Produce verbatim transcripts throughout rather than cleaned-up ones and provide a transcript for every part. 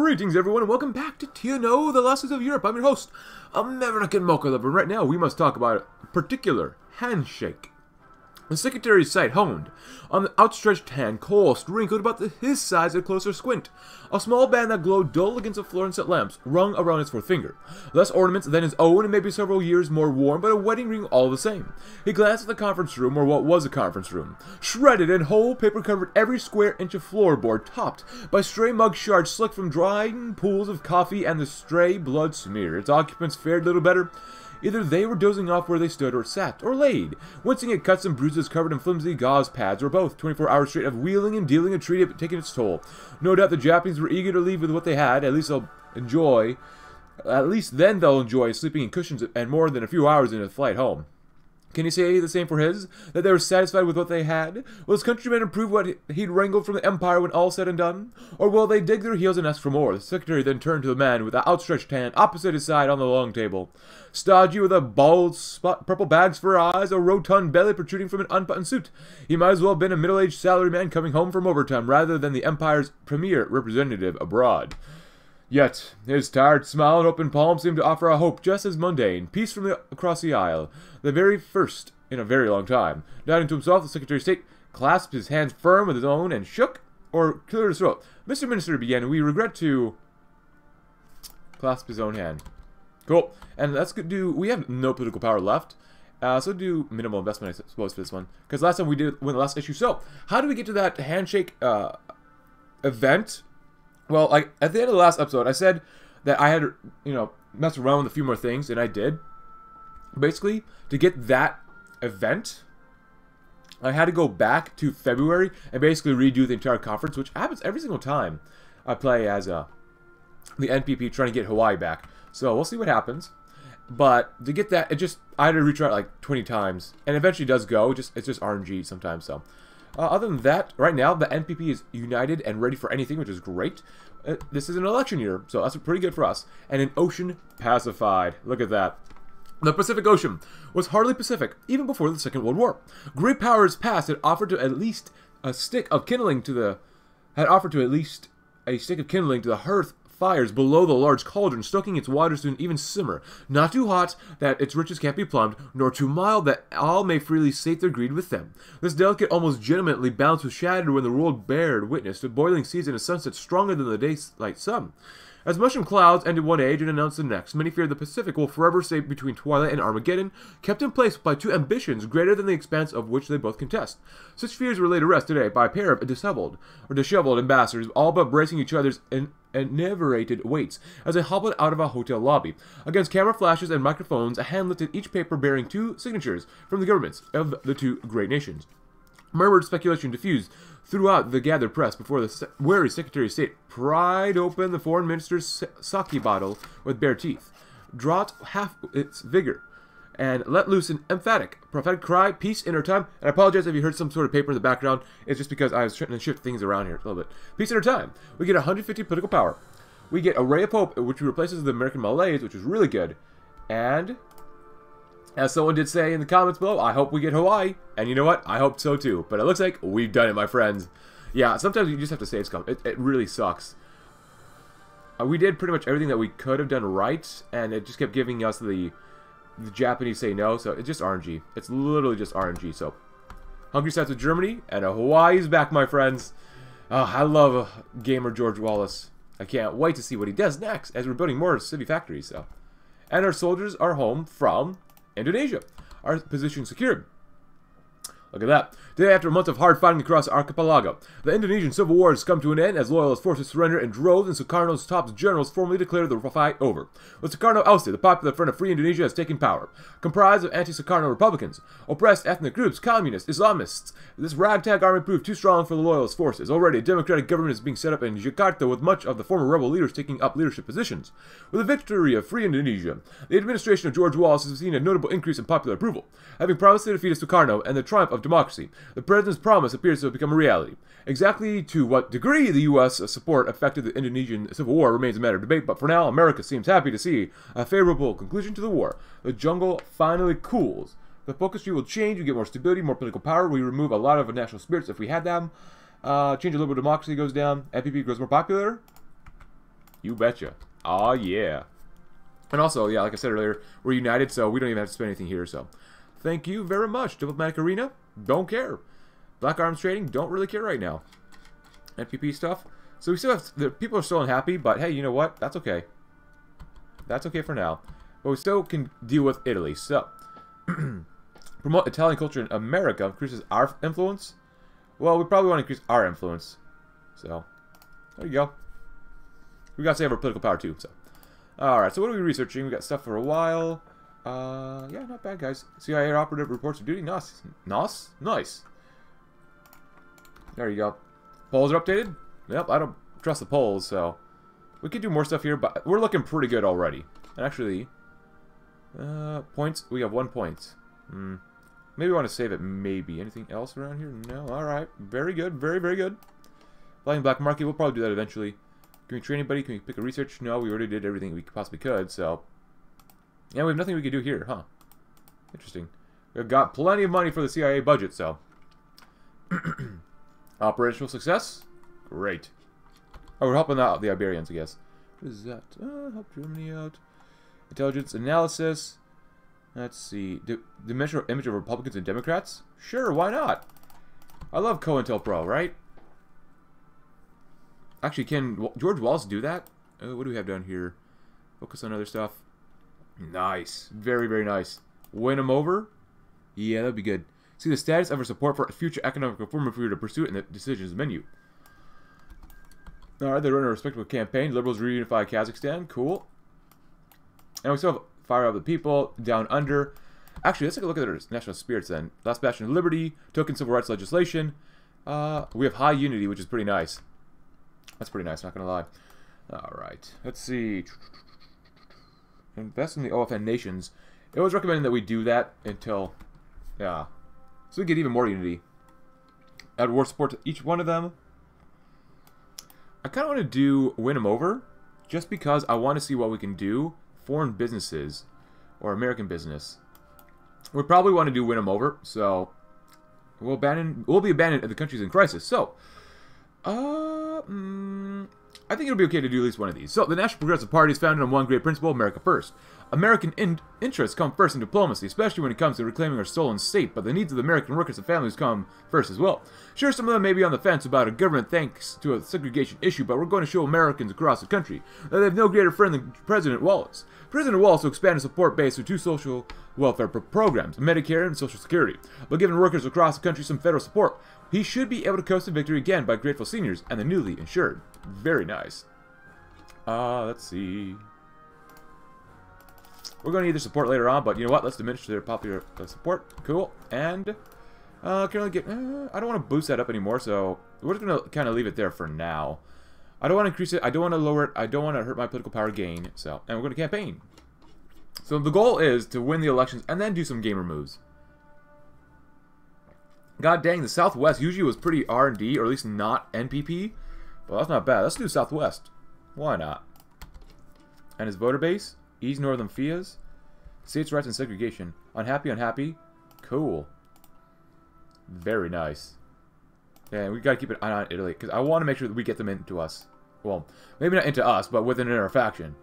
Greetings everyone and welcome back to T N O, The Lessons of Europe. I'm your host, American Mocha Lover, and right now we must talk about a particular handshake. The secretary's sight honed on the outstretched hand, coarse, wrinkled about the, his size at closer squint. A small band that glowed dull against the fluorescent lamps rung around his forefinger. Less ornaments than his own and maybe several years more worn, but a wedding ring all the same. He glanced at the conference room, or what was a conference room. Shredded and whole paper covered every square inch of floorboard, topped by stray mug shards slicked from drying pools of coffee and the stray blood smear. Its occupants fared little better. Either they were dozing off where they stood, or sat, or laid, wincing at cuts and bruises covered in flimsy gauze pads, or both. Twenty-four hours straight of wheeling and dealing, a treat had taken its toll. No doubt the Japanese were eager to leave with what they had. At least they'll enjoy, at least then they'll enjoy sleeping in cushions and more than a few hours in a flight home. Can you say the same for his? That they were satisfied with what they had? Will his countrymen improve what he'd wrangled from the Empire when all said and done? Or will they dig their heels and ask for more? The secretary then turned to the man with the outstretched hand opposite his side on the long table. Stodgy with a bald spot, purple bags for eyes, a rotund belly protruding from an unbuttoned suit. He might as well have been a middle-aged salaryman coming home from overtime rather than the Empire's premier representative abroad. Yet, his tired smile and open palm seemed to offer a hope just as mundane, peace from the, across the aisle, the very first in a very long time. Nodding to himself, the Secretary of State clasped his hands firm with his own and shook, or cleared his throat. Mister Minister began, we regret to clasp his own hand. Cool. And let's do, we have no political power left. Uh, so do minimal investment, I suppose, for this one. Because last time we did win the last issue. So, how do we get to that handshake uh, event? Well, like, at the end of the last episode, I said that I had, you know, messed around with a few more things, and I did. Basically, to get that event, I had to go back to February and basically redo the entire conference, which happens every single time I play as a, the N P P trying to get Hawaii back. So, we'll see what happens. But, to get that, it just, I had to retry it like twenty times, and eventually does go, just it's just R N G sometimes, so... Uh, other than that, right now, the N P P is united and ready for anything, which is great. Uh, this is an election year, so that's pretty good for us. And an ocean pacified. Look at that. The Pacific Ocean was hardly Pacific, even before the Second World War. Great powers past had offered to at least a stick of kindling to the... had offered to at least a stick of kindling to the hearth fires below the large cauldron, stoking its waters to an even simmer. Not too hot that its riches can't be plumbed, nor too mild that all may freely sate their greed with them. This delicate, almost gentlemanly balance was shattered when the world bared witness to boiling seas and a sunset stronger than the daylight sun. As mushroom clouds ended one age and announced the next, many fear the Pacific will forever stay between twilight and Armageddon, kept in place by two ambitions greater than the expanse of which they both contest. Such fears were laid to rest today by a pair of disheveled or disheveled ambassadors, all but bracing each other's in inebriated weights as they hobbled out of a hotel lobby. Against camera flashes and microphones, a hand lifted each paper bearing two signatures from the governments of the two great nations. Murmured speculation diffused throughout the gathered press before the wary Secretary of State pried open the foreign minister's sake bottle with bare teeth, drought half its vigor, and let loose an emphatic, prophetic cry, peace in her time. And I apologize if you heard some sort of paper in the background. It's just because I was trying to shift things around here a little bit. Peace in her time. We get one hundred fifty political power. We get a Ray of Hope, which replaces the American malaise, which is really good. And... as someone did say in the comments below, I hope we get Hawaii. And you know what? I hope so too. But it looks like we've done it, my friends. Yeah, sometimes you just have to save scum. It, it really sucks. Uh, we did pretty much everything that we could have done right. And it just kept giving us the, the Japanese say no. So it's just R N G. It's literally just R N G. So Hungary starts with Germany. And Hawaii's back, my friends. Oh, I love uh, gamer George Wallace. I can't wait to see what he does next as we're building more city factories. So, and our soldiers are home from... Indonesia. Our position secured. Look at that. Today, after months of hard fighting across the archipelago, the Indonesian civil war has come to an end as loyalist forces surrender in droves and Sukarno's top generals formally declare the fight over. With Sukarno ousted, the Popular Front of Free Indonesia has taken power. Comprised of anti-Sukarno Republicans, oppressed ethnic groups, communists, Islamists, this ragtag army proved too strong for the loyalist forces. Already, a democratic government is being set up in Jakarta with much of the former rebel leaders taking up leadership positions. With the victory of Free Indonesia, the administration of George Wallace has seen a notable increase in popular approval, having promised to defeat Sukarno and the triumph of democracy. The president's promise appears to have become a reality. Exactly to what degree the U S support affected the Indonesian civil war remains a matter of debate, but for now, America seems happy to see a favorable conclusion to the war. The jungle finally cools. The focus tree will change. We get more stability, more political power. We remove a lot of national spirits if we had them. Uh, change of liberal democracy goes down. N P P grows more popular. You betcha. Aw, yeah. And also, yeah, like I said earlier, we're united, so we don't even have to spend anything here, so. Thank you very much. Diplomatic Arena, don't care. Black Arms Trading, don't really care right now. N P P stuff. So we still have, the people are still unhappy, but hey, you know what? That's okay. That's okay for now. But we still can deal with Italy, so. Promote Italian culture in America increases our influence. Well, we probably want to increase our influence. So, there you go. We got to save our political power too, so. Alright, so what are we researching? We got stuff for a while. Uh, yeah, not bad, guys. C I A operative reports of duty. Nice. Nice? Nice. There you go. Polls are updated? Yep, I don't trust the polls, so. We could do more stuff here, but we're looking pretty good already. And actually, uh, points. We have one point. Hmm. Maybe we want to save it, maybe. Anything else around here? No, alright. Very good, very, very good. Flying Black Market, we'll probably do that eventually. Can we train anybody? Can we pick a research? No, we already did everything we possibly could, so. Yeah, we have nothing we could do here, huh? Interesting. We've got plenty of money for the C I A budget, so. Operational success? Great. Oh, we're helping out the Iberians, I guess. What is that? Uh, help Germany out. Intelligence analysis. Let's see. The dimensional image of Republicans and Democrats? Sure, why not? I love COINTELPRO, right? Actually, can George Wallace do that? Uh, what do we have down here? Focus on other stuff. Nice. Very, very nice. Win them over? Yeah, that'd be good. See the status of our support for future economic reform if we were to pursue it in the decisions menu. Alright, they're running a respectable campaign. Liberals reunify Kazakhstan. Cool. And we still have Fire Up the People, Down Under. Actually, let's take a look at their national spirits then. Last Bastion of Liberty, Token Civil Rights Legislation. Uh, we have High Unity, which is pretty nice. That's pretty nice, not gonna lie. Alright, let's see. Invest in the O F N nations. It was recommended that we do that until... Yeah. So we get even more unity. Add war support to each one of them. I kind of want to do win them over, just because I want to see what we can do. Foreign businesses, or American business, we probably want to do win them over. So we'll abandon, we'll be abandoned if the country's in crisis. So, uh, mm, I think it'll be okay to do at least one of these. So the National Progressive Party is founded on one great principle: America first. American in interests come first in diplomacy, especially when it comes to reclaiming our stolen state, but the needs of the American workers and families come first as well. Sure, some of them may be on the fence about a government thanks to a segregation issue, but we're going to show Americans across the country that they have no greater friend than President Wallace. President Wallace will expand his support base through two social welfare pro programs, Medicare and Social Security, but giving workers across the country some federal support. He should be able to coast to victory again by grateful seniors and the newly insured. Very nice. Ah, uh, let's see... We're going to need their support later on, but you know what? Let's diminish their popular uh, support. Cool. And, uh, can I get, uh, I don't want to boost that up anymore, so we're just going to kind of leave it there for now. I don't want to increase it. I don't want to lower it. I don't want to hurt my political power gain, so. And we're going to campaign. So the goal is to win the elections and then do some gamer moves. God dang, the Southwest usually was pretty R and D, or at least not N P P. Well, that's not bad. Let's do Southwest. Why not? And his voter base? East Northern Fias, states' rights and segregation. Unhappy, unhappy. Cool. Very nice. Yeah, we gotta keep an eye on Italy, because I want to make sure that we get them into us. Well, maybe not into us, but within our faction.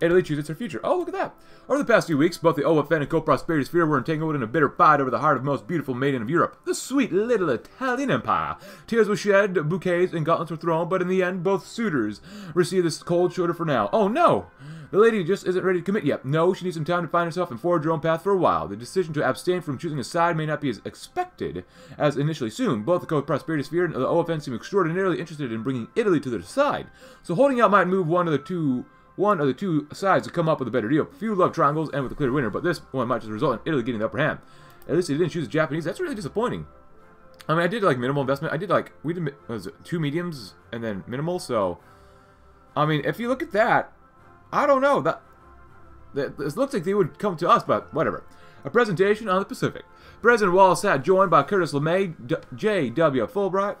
Italy chooses her future. Oh, look at that. Over the past few weeks, both the O F N and Co-Prosperity Sphere were entangled in a bitter fight over the heart of most beautiful maiden of Europe, the sweet little Italian Empire. Tears were shed, bouquets and gauntlets were thrown, but in the end, both suitors received this cold shoulder for now. Oh, no! The lady just isn't ready to commit yet. No, she needs some time to find herself and forge her own path for a while. The decision to abstain from choosing a side may not be as expected as initially assumed. Both the Co-Prosperity Sphere and the O F N seem extraordinarily interested in bringing Italy to their side, so holding out might move one of the two... One of the two sides to come up with a better deal. Few love triangles and with a clear winner, but this one might just result in Italy getting the upper hand. At least they didn't choose the Japanese. That's really disappointing. I mean, I did like minimal investment. I did like, we did, what was it, two mediums and then minimal, so. I mean, if you look at that, I don't know. That, that It looks like they would come to us, but whatever. A presentation on the Pacific. President Wallace sat joined by Curtis LeMay, J W Fulbright,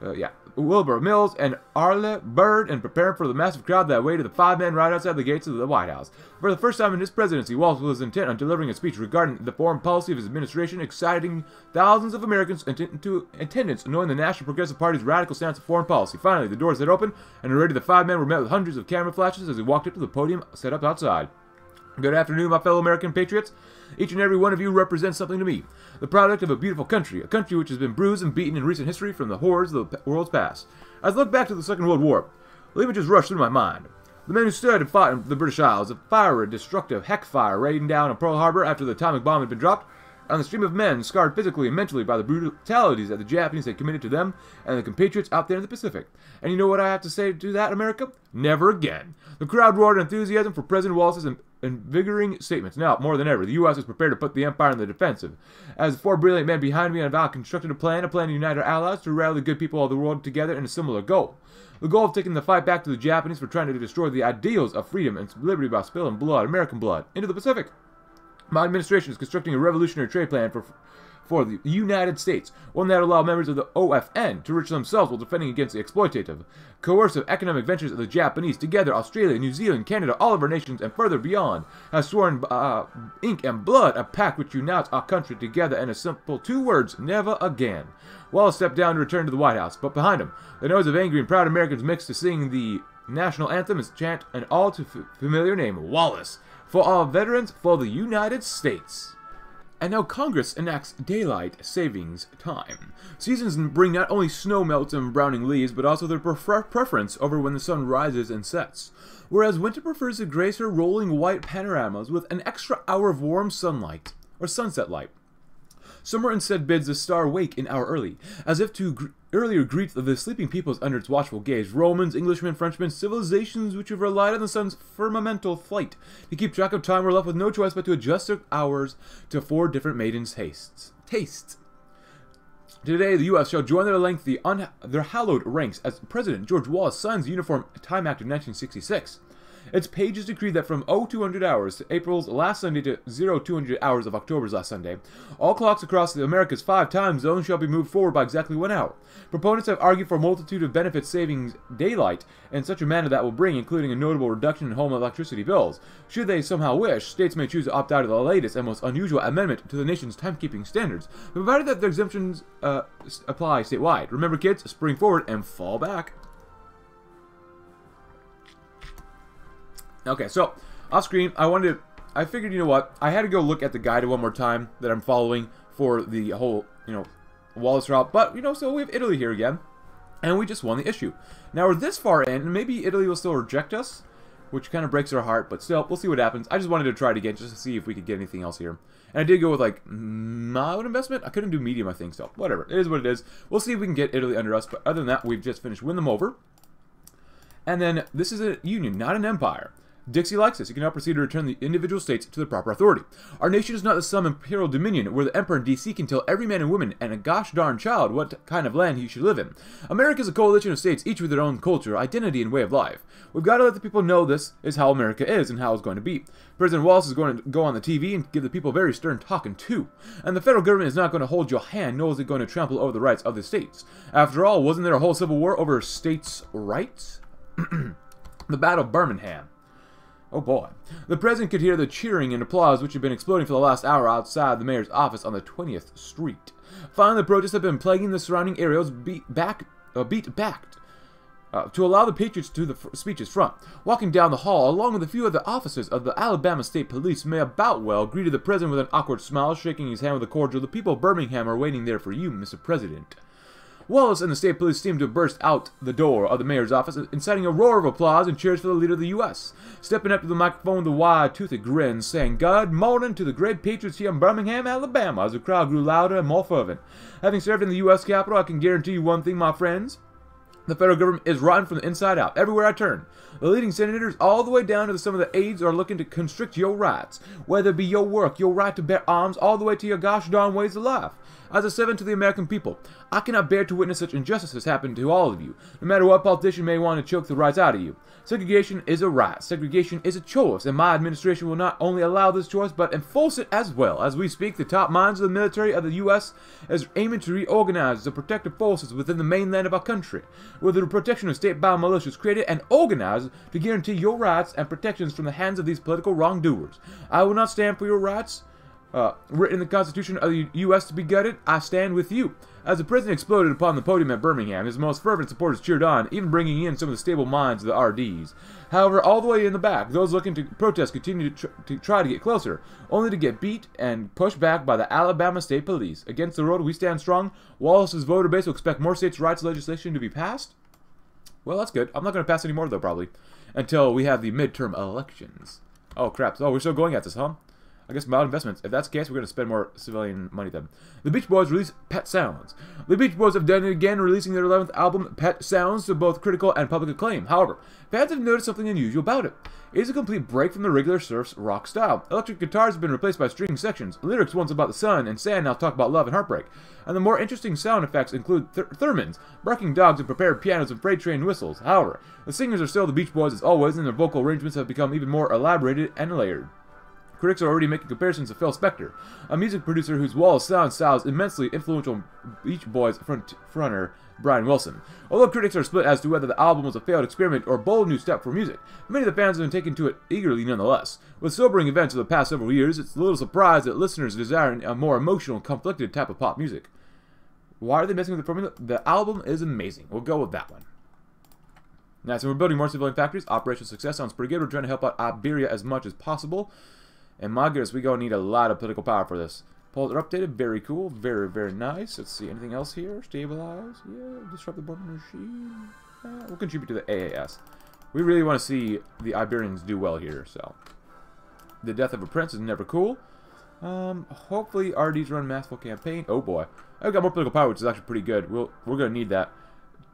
Uh, yeah, Wilbur Mills and Arleigh Byrd, and prepared for the massive crowd that waited the five-man ride outside the gates of the White House. For the first time in his presidency, Wallace was intent on delivering a speech regarding the foreign policy of his administration, exciting thousands of Americans into attendance, knowing the National Progressive Party's radical stance of foreign policy. Finally, the doors had opened, and already the five men were met with hundreds of camera flashes as he walked up to the podium set up outside. Good afternoon, my fellow American patriots. Each and every one of you represents something to me. The product of a beautiful country, a country which has been bruised and beaten in recent history from the horrors of the world's past. As I look back to the Second World War, the images rush through my mind. The men who stood and fought in the British Isles, a fiery, destructive heck fire raining down on Pearl Harbor after the atomic bomb had been dropped, and the stream of men scarred physically and mentally by the brutalities that the Japanese had committed to them and the compatriots out there in the Pacific. And you know what I have to say to that, America? Never again. The crowd roared enthusiasm for President Wallace's invigorating statements. Now, more than ever, the U S is prepared to put the empire on the defensive. As the four brilliant men behind me and I constructed a plan, a plan to unite our allies, to rally the good people of the world together in a similar goal. The goal of taking the fight back to the Japanese for trying to destroy the ideals of freedom and liberty by spilling blood, American blood, into the Pacific. My administration is constructing a revolutionary trade plan for for the United States, one that allows members of the O F N to enrich themselves while defending against the exploitative, coercive economic ventures of the Japanese. Together, Australia, New Zealand, Canada, all of our nations, and further beyond, have sworn uh, ink and blood a pact which unites our country together in a simple two words: never again. Wallace stepped down to return to the White House, but behind him, the noise of angry and proud Americans mixed to sing the national anthem and chant an all too familiar name: Wallace. For our veterans, for the United States. And now Congress enacts daylight savings time. Seasons bring not only snow melts and browning leaves, but also their prefer preference over when the sun rises and sets. Whereas winter prefers to grace her rolling white panoramas with an extra hour of warm sunlight, or sunset light. Summer instead bids the star wake an hour early, as if to gr earlier greet the sleeping peoples under its watchful gaze. Romans, Englishmen, Frenchmen, civilizations which have relied on the sun's firmamental flight to keep track of time were left with no choice but to adjust their hours to four different maidens' tastes. Tastes. Today, the U S shall join their lengthy, un their hallowed ranks as President George Wallace signs the Uniform Time Act of nineteen sixty-six. Its pages decreed that from oh two hundred hours to April's last Sunday to oh two hundred hours of October's last Sunday, all clocks across the America's five time zones shall be moved forward by exactly one hour. Proponents have argued for a multitude of benefits savings daylight in such a manner that will bring, including a notable reduction in home electricity bills. Should they somehow wish, states may choose to opt out of the latest and most unusual amendment to the nation's timekeeping standards, provided that their exemptions uh, apply statewide. Remember, kids, spring forward and fall back. Okay, so off screen, I wanted to, I figured, you know what, I had to go look at the guide one more time that I'm following for the whole, you know, Wallace route, but, you know, so we have Italy here again, and we just won the issue. Now, we're this far in, and maybe Italy will still reject us, which kind of breaks our heart, but still, we'll see what happens. I just wanted to try it again, just to see if we could get anything else here. And I did go with, like, mild investment? I couldn't do medium, I think, so whatever. It is what it is. We'll see if we can get Italy under us, but other than that, we've just finished win them over. And then, this is a union, not an empire. Dixie likes this. You can now proceed to return the individual states to their proper authority. Our nation is not some imperial dominion where the emperor in D C can tell every man and woman and a gosh darn child what kind of land he should live in. America is a coalition of states, each with their own culture, identity, and way of life. We've got to let the people know this is how America is and how it's going to be. President Wallace is going to go on the T V and give the people very stern talking to. And the federal government is not going to hold your hand, nor is it going to trample over the rights of the states. After all, wasn't there a whole civil war over states' rights? The Battle of Birmingham. Oh boy. The president could hear the cheering and applause which had been exploding for the last hour outside the mayor's office on the twentieth street. Finally, the protests have been plaguing the surrounding areas beat back, uh, beat back uh, to allow the patriots to the f speeches front. Walking down the hall, along with a few other officers of the Alabama State Police, Mayor Boutwell greeted the president with an awkward smile, shaking his hand with a cordial, "The people of Birmingham are waiting there for you, Mister President." Wallace and the state police seemed to burst out the door of the mayor's office, inciting a roar of applause and cheers for the leader of the U S Stepping up to the microphone with a wide-toothed grin, saying, "Good morning to the great patriots here in Birmingham, Alabama," as the crowd grew louder and more fervent. "Having served in the U S Capitol, I can guarantee you one thing, my friends. The federal government is rotten from the inside out, everywhere I turn. The leading senators, all the way down to some of the aides, are looking to constrict your rights, whether it be your work, your right to bear arms, all the way to your gosh darn ways of life. as a servant to the American people. I cannot bear to witness such injustices happen to all of you, no matter what politician may want to choke the rights out of you. Segregation is a right. Segregation is a choice, and my administration will not only allow this choice, but enforce it as well. As we speak, the top minds of the military of the U S is aiming to reorganize the protective forces within the mainland of our country, with the protection of state-bound militias created and organized to guarantee your rights and protections from the hands of these political wrongdoers. I will not stand for your rights uh, written in the Constitution of the U S to be gutted. I stand with you. As the president exploded upon the podium at Birmingham, his most fervent supporters cheered on, even bringing in some of the stable minds of the R Ds. However, all the way in the back, those looking to protest continued to, tr to try to get closer, only to get beat and pushed back by the Alabama State Police. Against the road, we stand strong. Wallace's voter base will expect more states' rights legislation to be passed. Well, that's good. I'm not going to pass any more, though, probably, until we have the midterm elections. Oh, crap. Oh, we're still going at this, huh? I guess mild investments. If that's the case, we're going to spend more civilian money then. The Beach Boys release Pet Sounds. The Beach Boys have done it again, releasing their eleventh album, Pet Sounds, to both critical and public acclaim. However, fans have noticed something unusual about it. It is a complete break from the regular surf's rock style. Electric guitars have been replaced by string sections. Lyrics once about the sun and sand now talk about love and heartbreak. And the more interesting sound effects include ther theremins, barking dogs, and prepared pianos and freight train whistles. However, the singers are still the Beach Boys as always, and their vocal arrangements have become even more elaborated and layered. Critics are already making comparisons to Phil Spector, a music producer whose wall of sound styles immensely influential Beach Boys front fronter Brian Wilson. Although critics are split as to whether the album was a failed experiment or a bold new step for music, many of the fans have been taken to it eagerly nonetheless. With sobering events of the past several years, it's a little surprise that listeners desire a more emotional, conflicted type of pop music. Why are they messing with the formula? The album is amazing. We'll go with that one. Now, so we're building more civilian factories. Operational success sounds pretty good. We're trying to help out Iberia as much as possible. And my goodness, we gonna need a lot of political power for this. Polls are updated. Very cool. Very, very nice. Let's see. Anything else here? Stabilize. Yeah. Disrupt the bombing machine. Uh, we'll contribute to the A A S. We really want to see the Iberians do well here, so. The death of a prince is never cool. Um, hopefully R Ds run massful campaign. Oh boy. I've got more political power, which is actually pretty good. We'll, we're gonna need that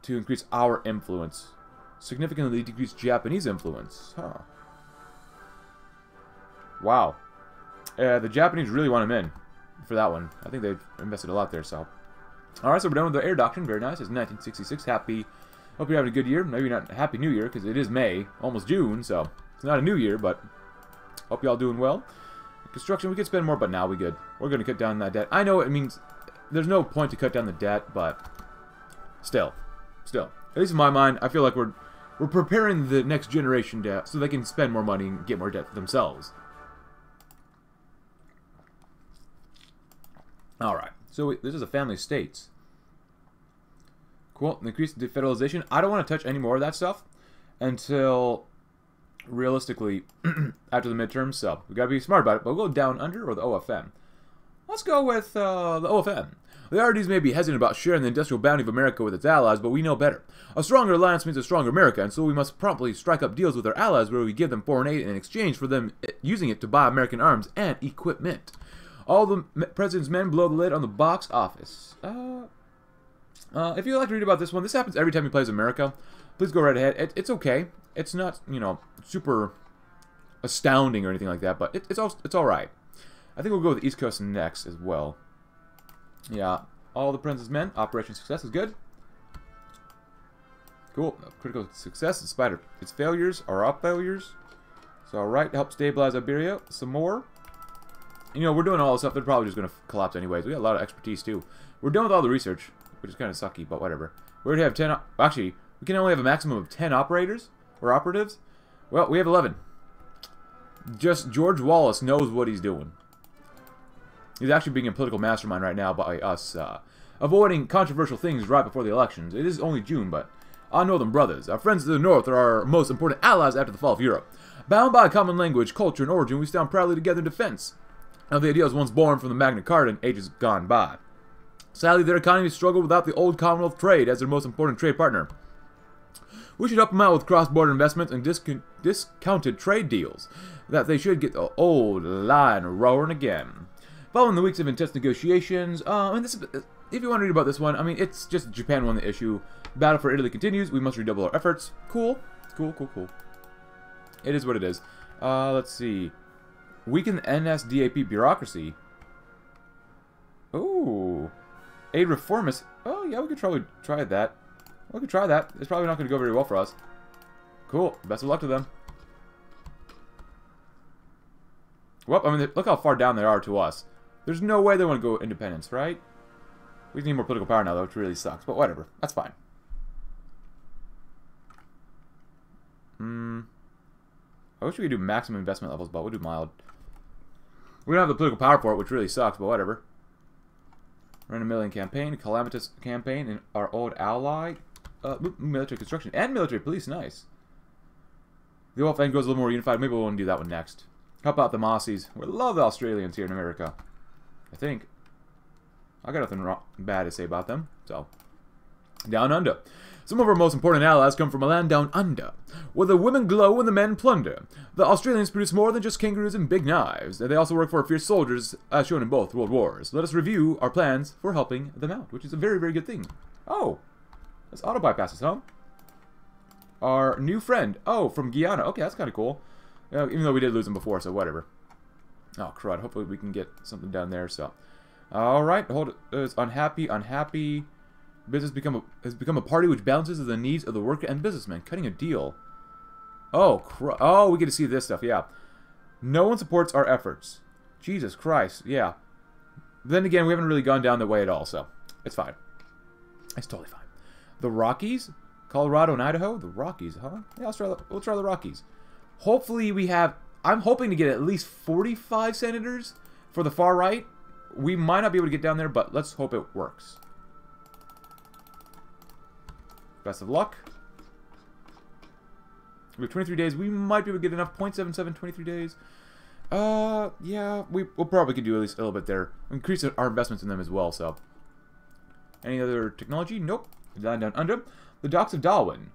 to increase our influence. Significantly decrease Japanese influence. Huh. Wow. Uh, the Japanese really want him in for that one. I think they've invested a lot there, so. Alright, so we're done with the air doctrine. Very nice. It's nineteen sixty-six. Happy. Hope you're having a good year. Maybe not Happy New Year, because it is May. Almost June, so. It's not a new year, but hope y'all doing well. Construction, we could spend more, but now we good. We're going to cut down that debt. I know it means there's no point to cut down the debt, but still. Still. At least in my mind, I feel like we're, we're preparing the next generation debt so they can spend more money and get more debt for themselves. Alright, so we, this is a family of states. Cool, increase defederalization. I don't want to touch any more of that stuff until, realistically, after the midterm, so we got to be smart about it, but we'll go down under or the O F N. Let's go with uh, the O F N. The R Ds may be hesitant about sharing the industrial bounty of America with its allies, but we know better. A stronger alliance means a stronger America, and so we must promptly strike up deals with our allies where we give them foreign aid in exchange for them using it to buy American arms and equipment. All the president's men blow the lid on the box office. Uh, uh, if you'd like to read about this one, this happens every time he plays America. Please go right ahead. It, it's okay. It's not, you know, super astounding or anything like that, but it, it's all it's all right. I think we'll go with the East Coast next as well. Yeah, all the president's men. Operation Success is good. Cool. No, critical success in spite of its failures or our failures. It's all right to help stabilize Iberia some more. You know, we're doing all this stuff. They're probably just going to collapse anyways. We got a lot of expertise, too. We're done with all the research, which is kind of sucky, but whatever. We already have ten... Actually, we can only have a maximum of ten operators or operatives. Well, we have eleven. Just George Wallace knows what he's doing. He's actually being a political mastermind right now by us uh, avoiding controversial things right before the elections. It is only June, but our northern brothers, our friends to the north, are our most important allies after the fall of Europe. Bound by a common language, culture, and origin, we stand proudly together in defense of the ideals once born from the Magna Carta in ages gone by. Sadly, their economies struggle without the old Commonwealth trade as their most important trade partner. We should help them out with cross-border investments and discount discounted trade deals, that they should get the old line roaring again. Following the weeks of intense negotiations, uh, and this is, if you want to read about this one, I mean, it's just Japan won the issue. Battle for Italy continues. We must redouble our efforts. Cool. Cool, cool, cool. It is what it is. Uh, let's see. Weaken the N S D A P bureaucracy. Ooh. Aid reformist. Oh, yeah, we could probably try that. We could try that. It's probably not going to go very well for us. Cool. Best of luck to them. Well, I mean, look how far down they are to us. There's no way they want to go independence, right? We need more political power now, though, which really sucks. But whatever. That's fine. Hmm. I wish we could do maximum investment levels, but we'll do mild. We don't have the political power for it, which really sucks, but whatever. We're in a million campaign, calamitous campaign, and our old ally. Uh, military construction and military police, nice. The O F N goes a little more unified. Maybe we'll do that one next. Help out the Mossies. We love the Australians here in America. I think. I got nothing wrong, bad to say about them, so. Down under. Some of our most important allies come from a land down under, where the women glow and the men plunder. The Australians produce more than just kangaroos and big knives. They also work for fierce soldiers, as shown in both World Wars. Let us review our plans for helping them out, which is a very, very good thing. Oh, let's auto-bypass this, huh? Our new friend. Oh, from Guyana. Okay, that's kind of cool. Uh, even though we did lose him before, so whatever. Oh, crud. Hopefully we can get something down there, so. Alright, hold it. It's unhappy, unhappy... Business become a, has become a party which balances the needs of the worker and businessman. Cutting a deal. Oh, cr oh, we get to see this stuff, yeah. No one supports our efforts. Jesus Christ, yeah. Then again, we haven't really gone down that way at all, so it's fine. It's totally fine. The Rockies? Colorado and Idaho? The Rockies, huh? Yeah, let's try the, we'll try the Rockies. Hopefully we have... I'm hoping to get at least forty-five senators for the far right. We might not be able to get down there, but let's hope it works. Best of luck. We have twenty-three days. We might be able to get enough. zero point seven seven, twenty-three days. Uh, yeah, we, we'll probably could do at least a little bit there. Increase our investments in them as well, so. Any other technology? Nope. Down, down under. The docks of Darwin.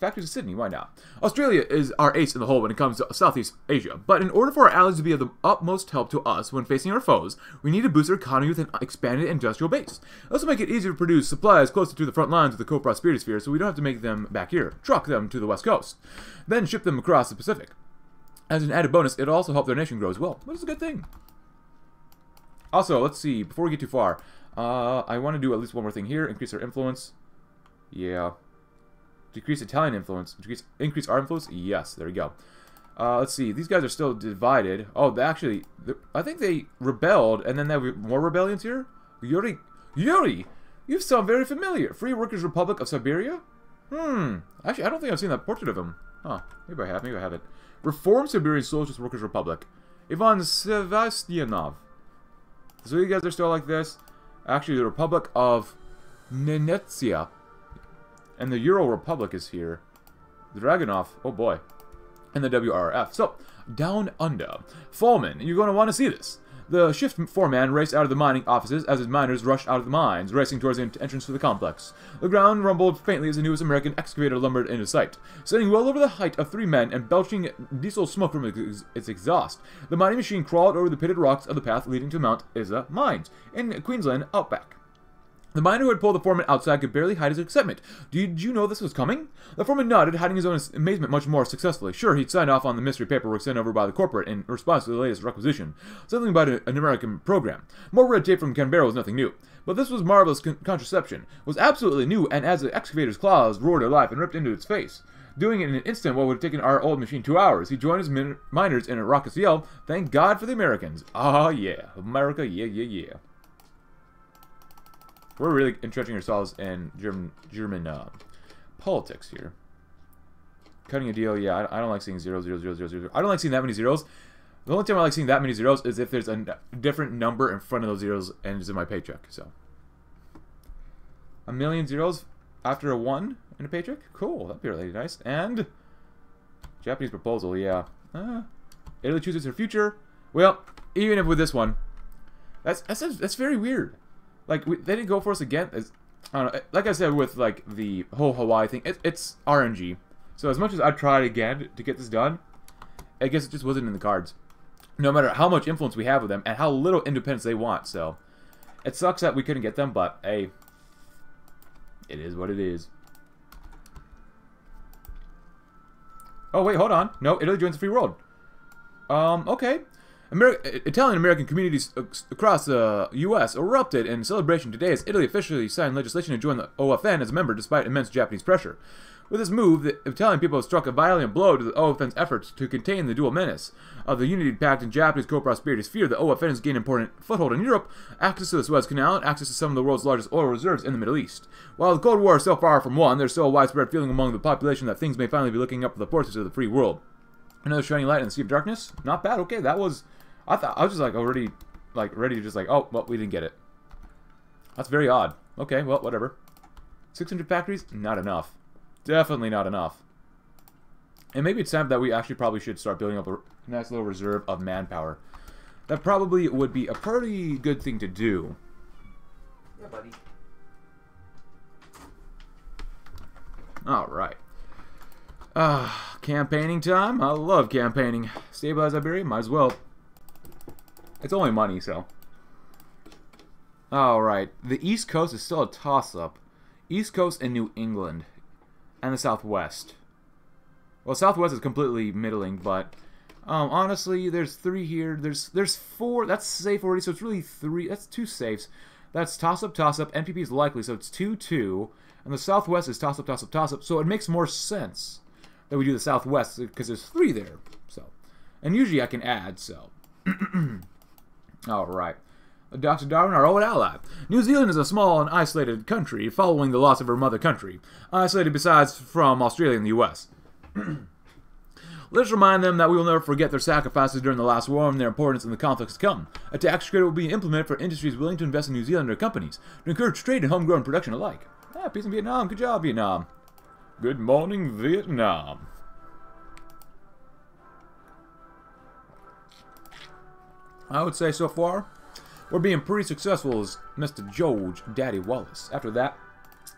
Factories of Sydney. Why not? Australia is our ace in the hole when it comes to Southeast Asia. But in order for our allies to be of the utmost help to us when facing our foes, we need to boost our economy with an expanded industrial base. This will make it easier to produce supplies closer to the front lines of the Co-Prosperity Sphere, so we don't have to make them back here. Truck them to the west coast. Then ship them across the Pacific. As an added bonus, it'll also help their nation grow as well. Which is a good thing. Also, let's see. Before we get too far, uh, I want to do at least one more thing here. Increase our influence. Yeah. Decrease Italian influence. Decrease, increase our influence. Yes, there we go. Uh, let's see. These guys are still divided. Oh, they actually, I think they rebelled, and then there were more rebellions here. Yuri, Yuri, you sound very familiar. Free Workers' Republic of Siberia. Hmm. Actually, I don't think I've seen that portrait of him. Huh? Maybe I have. Maybe I haven't. Reform Siberian Socialist Workers' Republic. Ivan Sevastianov. So you guys are still like this. Actually, the Republic of Nenetsia. And the Euro Republic is here. Dragunov, oh boy. And the W R F. So, down under. Foreman, you're going to want to see this. The shift foreman raced out of the mining offices as his miners rushed out of the mines, racing towards the entrance to the complex. The ground rumbled faintly as the newest American excavator lumbered into sight. Sitting well over the height of three men and belching diesel smoke from its exhaust, the mining machine crawled over the pitted rocks of the path leading to Mount Isa Mines in Queensland outback. The miner who had pulled the foreman outside could barely hide his excitement. Did you know this was coming? The foreman nodded, hiding his own amazement much more successfully. Sure, he'd signed off on the mystery paperwork sent over by the corporate in response to the latest requisition. Something about an American program. More red tape from Canberra was nothing new. But this was marvelous con contraception. It was absolutely new, and as the excavator's claws roared to life and ripped into its face. Doing it in an instant what would have taken our old machine two hours, he joined his miners in a raucous yell, "Thank God for the Americans." Ah, yeah. America, yeah, yeah, yeah. We're really entrenching ourselves in German German uh, politics here. Cutting a deal, yeah. I, I don't like seeing zeros, zeros, zeros, zeros, zeros. I don't like seeing that many zeros. The only time I like seeing that many zeros is if there's a different number in front of those zeros and it's in my paycheck. So, a million zeros after a one in a paycheck? Cool, that'd be really nice. And Japanese proposal, yeah. Uh, Italy chooses her future. Well, even if with this one, that's that's that's very weird. Like, we, they didn't go for us again. It's, I don't know. Like I said with, like, the whole Hawaii thing, it, it's R N G. So as much as I tried again to get this done, I guess it just wasn't in the cards. No matter how much influence we have with them and how little independence they want. So it sucks that we couldn't get them, but, hey, it is what it is. Oh, wait, hold on. No, Italy joins the free world. Um, okay. Ameri Italian-American communities across the U S erupted in celebration today as Italy officially signed legislation to join the O F N as a member despite immense Japanese pressure. With this move, the Italian people have struck a violent blow to the O F N's efforts to contain the dual menace of the Unity Pact and Japanese Co-Prosperity Sphere. The O F N has gained important foothold in Europe, access to the Suez Canal, and access to some of the world's largest oil reserves in the Middle East. While the Cold War is so far from won, there's still a widespread feeling among the population that things may finally be looking up for the forces of the free world. Another shining light in the sea of darkness. Not bad. Okay, that was. I thought I was just like already, like ready to just like oh well we didn't get it. That's very odd. Okay, well whatever. six hundred factories, not enough. Definitely not enough. And maybe it's time that we actually probably should start building up a nice little reserve of manpower. That probably would be a pretty good thing to do. Yeah, buddy. All right. Ah, uh, campaigning time. I love campaigning. Stabilize Iberia, might as well. It's only money, so. All right. The East Coast is still a toss-up. East Coast and New England. And the Southwest. Well, Southwest is completely middling, but um, honestly, there's three here. There's there's four. That's safe already, so it's really three. That's two safes. That's toss-up, toss-up. N P P is likely, so it's two two. And the Southwest is toss-up, toss-up, toss-up. So it makes more sense that we do the Southwest because there's three there. So, and usually I can add, so. All right. Doctor Darwin, our old ally. New Zealand is a small and isolated country following the loss of her mother country, isolated besides from Australia and the U S Let's remind them that we will never forget their sacrifices during the last war and their importance in the conflicts to come. A tax credit will be implemented for industries willing to invest in New Zealander companies to encourage trade and homegrown production alike. Ah, peace in Vietnam. Good job, Vietnam. Good morning, Vietnam. I would say so far, we're being pretty successful as Mister George Daddy Wallace. After that,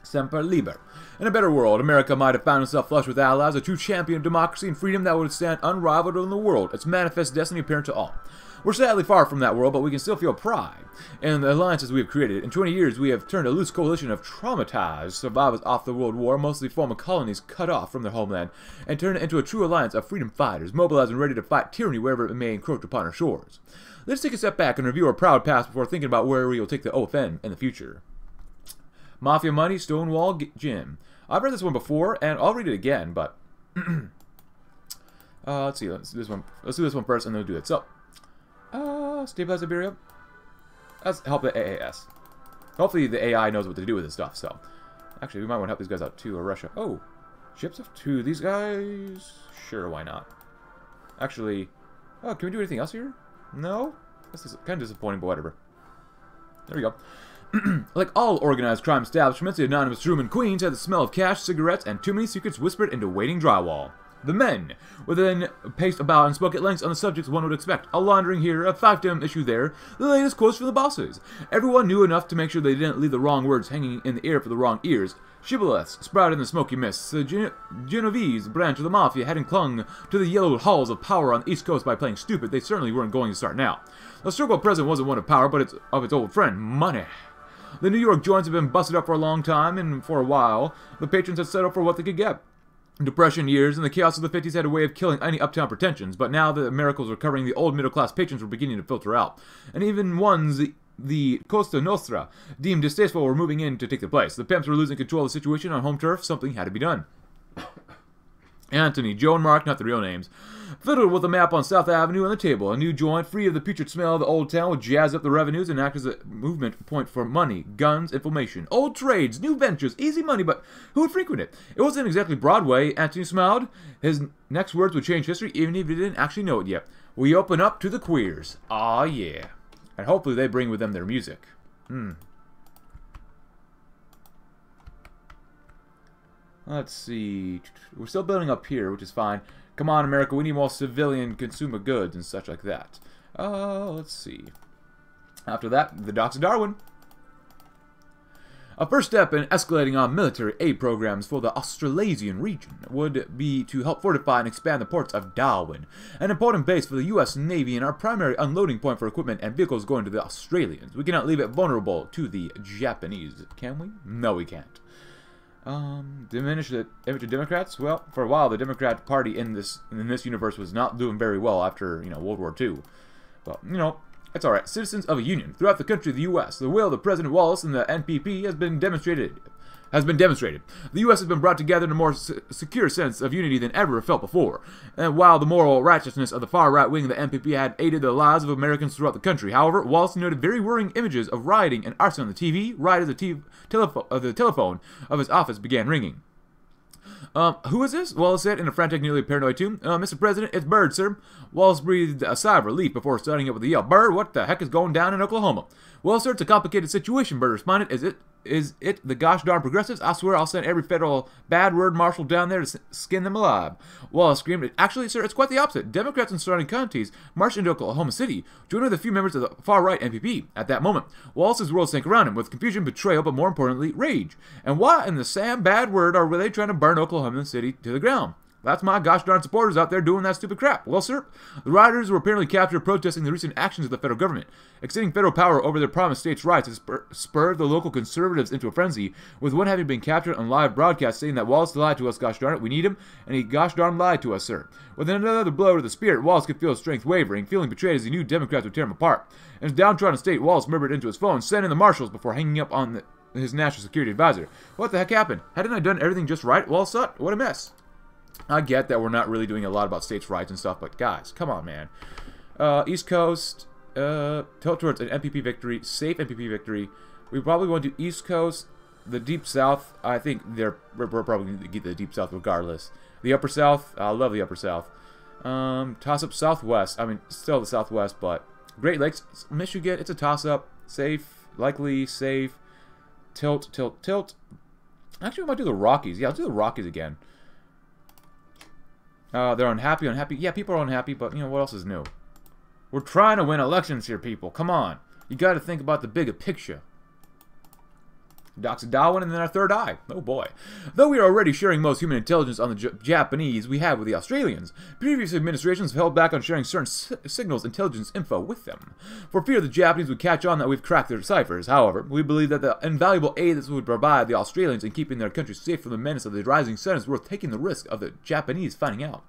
Semper Liber. In a better world, America might have found itself flush with allies, a true champion of democracy and freedom that would stand unrivaled in the world, its manifest destiny apparent to all. We're sadly far from that world, but we can still feel pride in the alliances we have created. In twenty years, we have turned a loose coalition of traumatized survivors off the World War, mostly former colonies cut off from their homeland, and turned it into a true alliance of freedom fighters, mobilized and ready to fight tyranny wherever it may encroach upon our shores. Let's take a step back and review our proud past before thinking about where we will take the O F N in the future. Mafia Money, Stonewall Jim. I've read this one before, and I'll read it again, but... uh, let's see, let's do this one. Let's do this one first, and then we'll do it. So, uh, stabilize Iberia. Let's help the A A S. Hopefully the A I knows what to do with this stuff, so... Actually, we might want to help these guys out, too, or Russia. Oh, ships of two. These guys... Sure, why not? Actually... Oh, can we do anything else here? No? This is kind of disappointing, but whatever. There we go. Like all organized crime establishments, the anonymous room in Queens had the smell of cash, cigarettes, and too many secrets whispered into waiting drywall. The men would then pace about and spoke at length on the subjects one would expect. A laundering here, a fiefdom issue there, the latest quotes from the bosses. Everyone knew enough to make sure they didn't leave the wrong words hanging in the air for the wrong ears. Shibboleths sprouted in the smoky mists. The Gen Genovese branch of the Mafia hadn't clung to the yellowed halls of power on the East Coast by playing stupid. They certainly weren't going to start now. The struggle at present wasn't one of power, but it's of its old friend, money. The New York joints had been busted up for a long time, and for a while, the patrons had settled for what they could get. Depression years and the chaos of the fifties had a way of killing any uptown pretensions, but now the miracles were covering the old middle-class patrons were beginning to filter out. And even ones the, the Costa Nostra deemed distasteful were moving in to take their place. The pimps were losing control of the situation on home turf. Something had to be done. Anthony, Joe, and Mark, not the real names, fiddled with a map on South Avenue on the table. A new joint, free of the putrid smell of the old town, would jazz up the revenues and act as a movement point for money, guns, information. Old trades, new ventures, easy money, but who would frequent it? It wasn't exactly Broadway, Anthony smiled. His next words would change history, even if he didn't actually know it yet. We open up to the queers. Aw, yeah. And hopefully they bring with them their music. Hmm. Let's see. We're still building up here, which is fine. Come on, America. We need more civilian consumer goods and such like that. Uh, let's see. After that, the docks of Darwin. A first step in escalating our military aid programs for the Australasian region would be to help fortify and expand the ports of Darwin, an important base for the U S Navy and our primary unloading point for equipment and vehicles going to the Australians. We cannot leave it vulnerable to the Japanese, can we? No, we can't. Um, diminish the image of Democrats? Well, for a while, the Democrat Party in this in this universe was not doing very well after, you know, World War Two. But, you know, it's alright. Citizens of a union throughout the country of the U S, the will of President Wallace and the N P P has been demonstrated. Has been demonstrated. The U S has been brought together in a more secure sense of unity than ever felt before. And while the moral righteousness of the far right wing of the N P P had aided the lives of Americans throughout the country, however, Wallace noted very worrying images of rioting and arson on the T V right as the, t telefo uh, the telephone of his office began ringing. Um, who is this? Wallace said in a frantic, nearly paranoid tone. Uh, Mister President, it's Byrd, sir. Wallace breathed a sigh of relief before starting up with a yell. Byrd, what the heck is going down in Oklahoma? Well, sir, it's a complicated situation, Byrd responded. Is it Is it the gosh darn progressives? I swear I'll send every federal bad word marshal down there to skin them alive. Wallace screamed, actually, sir, it's quite the opposite. Democrats in surrounding counties marched into Oklahoma City, joined with a few members of the far-right N P P. At that moment, Wallace's world sank around him with confusion, betrayal, but more importantly, rage. And why in the Sam bad word are they trying to burn Oklahoma City to the ground? That's my gosh darn supporters out there doing that stupid crap. Well, sir, the rioters were apparently captured protesting the recent actions of the federal government. Extending federal power over their promised states' rights has spur spurred the local conservatives into a frenzy, with one having been captured on live broadcast saying that Wallace lied to us, gosh darn it, we need him, and he gosh darn lied to us, sir. With another blow to the spirit, Wallace could feel his strength wavering, feeling betrayed as he knew Democrats would tear him apart. In his downtrodden state, Wallace murmured into his phone, sending the marshals before hanging up on the his national security advisor. What the heck happened? Hadn't I done everything just right, Wallace thought? What a mess. I get that we're not really doing a lot about states' rights and stuff, but guys, come on, man. Uh, East Coast, uh, tilt towards an N P P victory, safe N P P victory. We probably want to East Coast, the Deep South. I think they're we're probably going to get the Deep South regardless. The Upper South, I love the Upper South. Um, toss-up Southwest. I mean, still the Southwest, but Great Lakes, Michigan. It's a toss-up. Safe, likely safe. Tilt, tilt, tilt. Actually, we might do the Rockies. Yeah, I'll do the Rockies again. Uh, they're unhappy, unhappy. Yeah, people are unhappy, but, you know, what else is new? We're trying to win elections here, people. Come on. You got to think about the bigger picture. Docs of Darwin and then our third eye. Oh, boy. Though we are already sharing most human intelligence on the J Japanese we have with the Australians, previous administrations have held back on sharing certain s signals intelligence info with them, for fear the Japanese would catch on that we've cracked their ciphers. However, we believe that the invaluable aid this would provide the Australians in keeping their country safe from the menace of the rising sun is worth taking the risk of the Japanese finding out.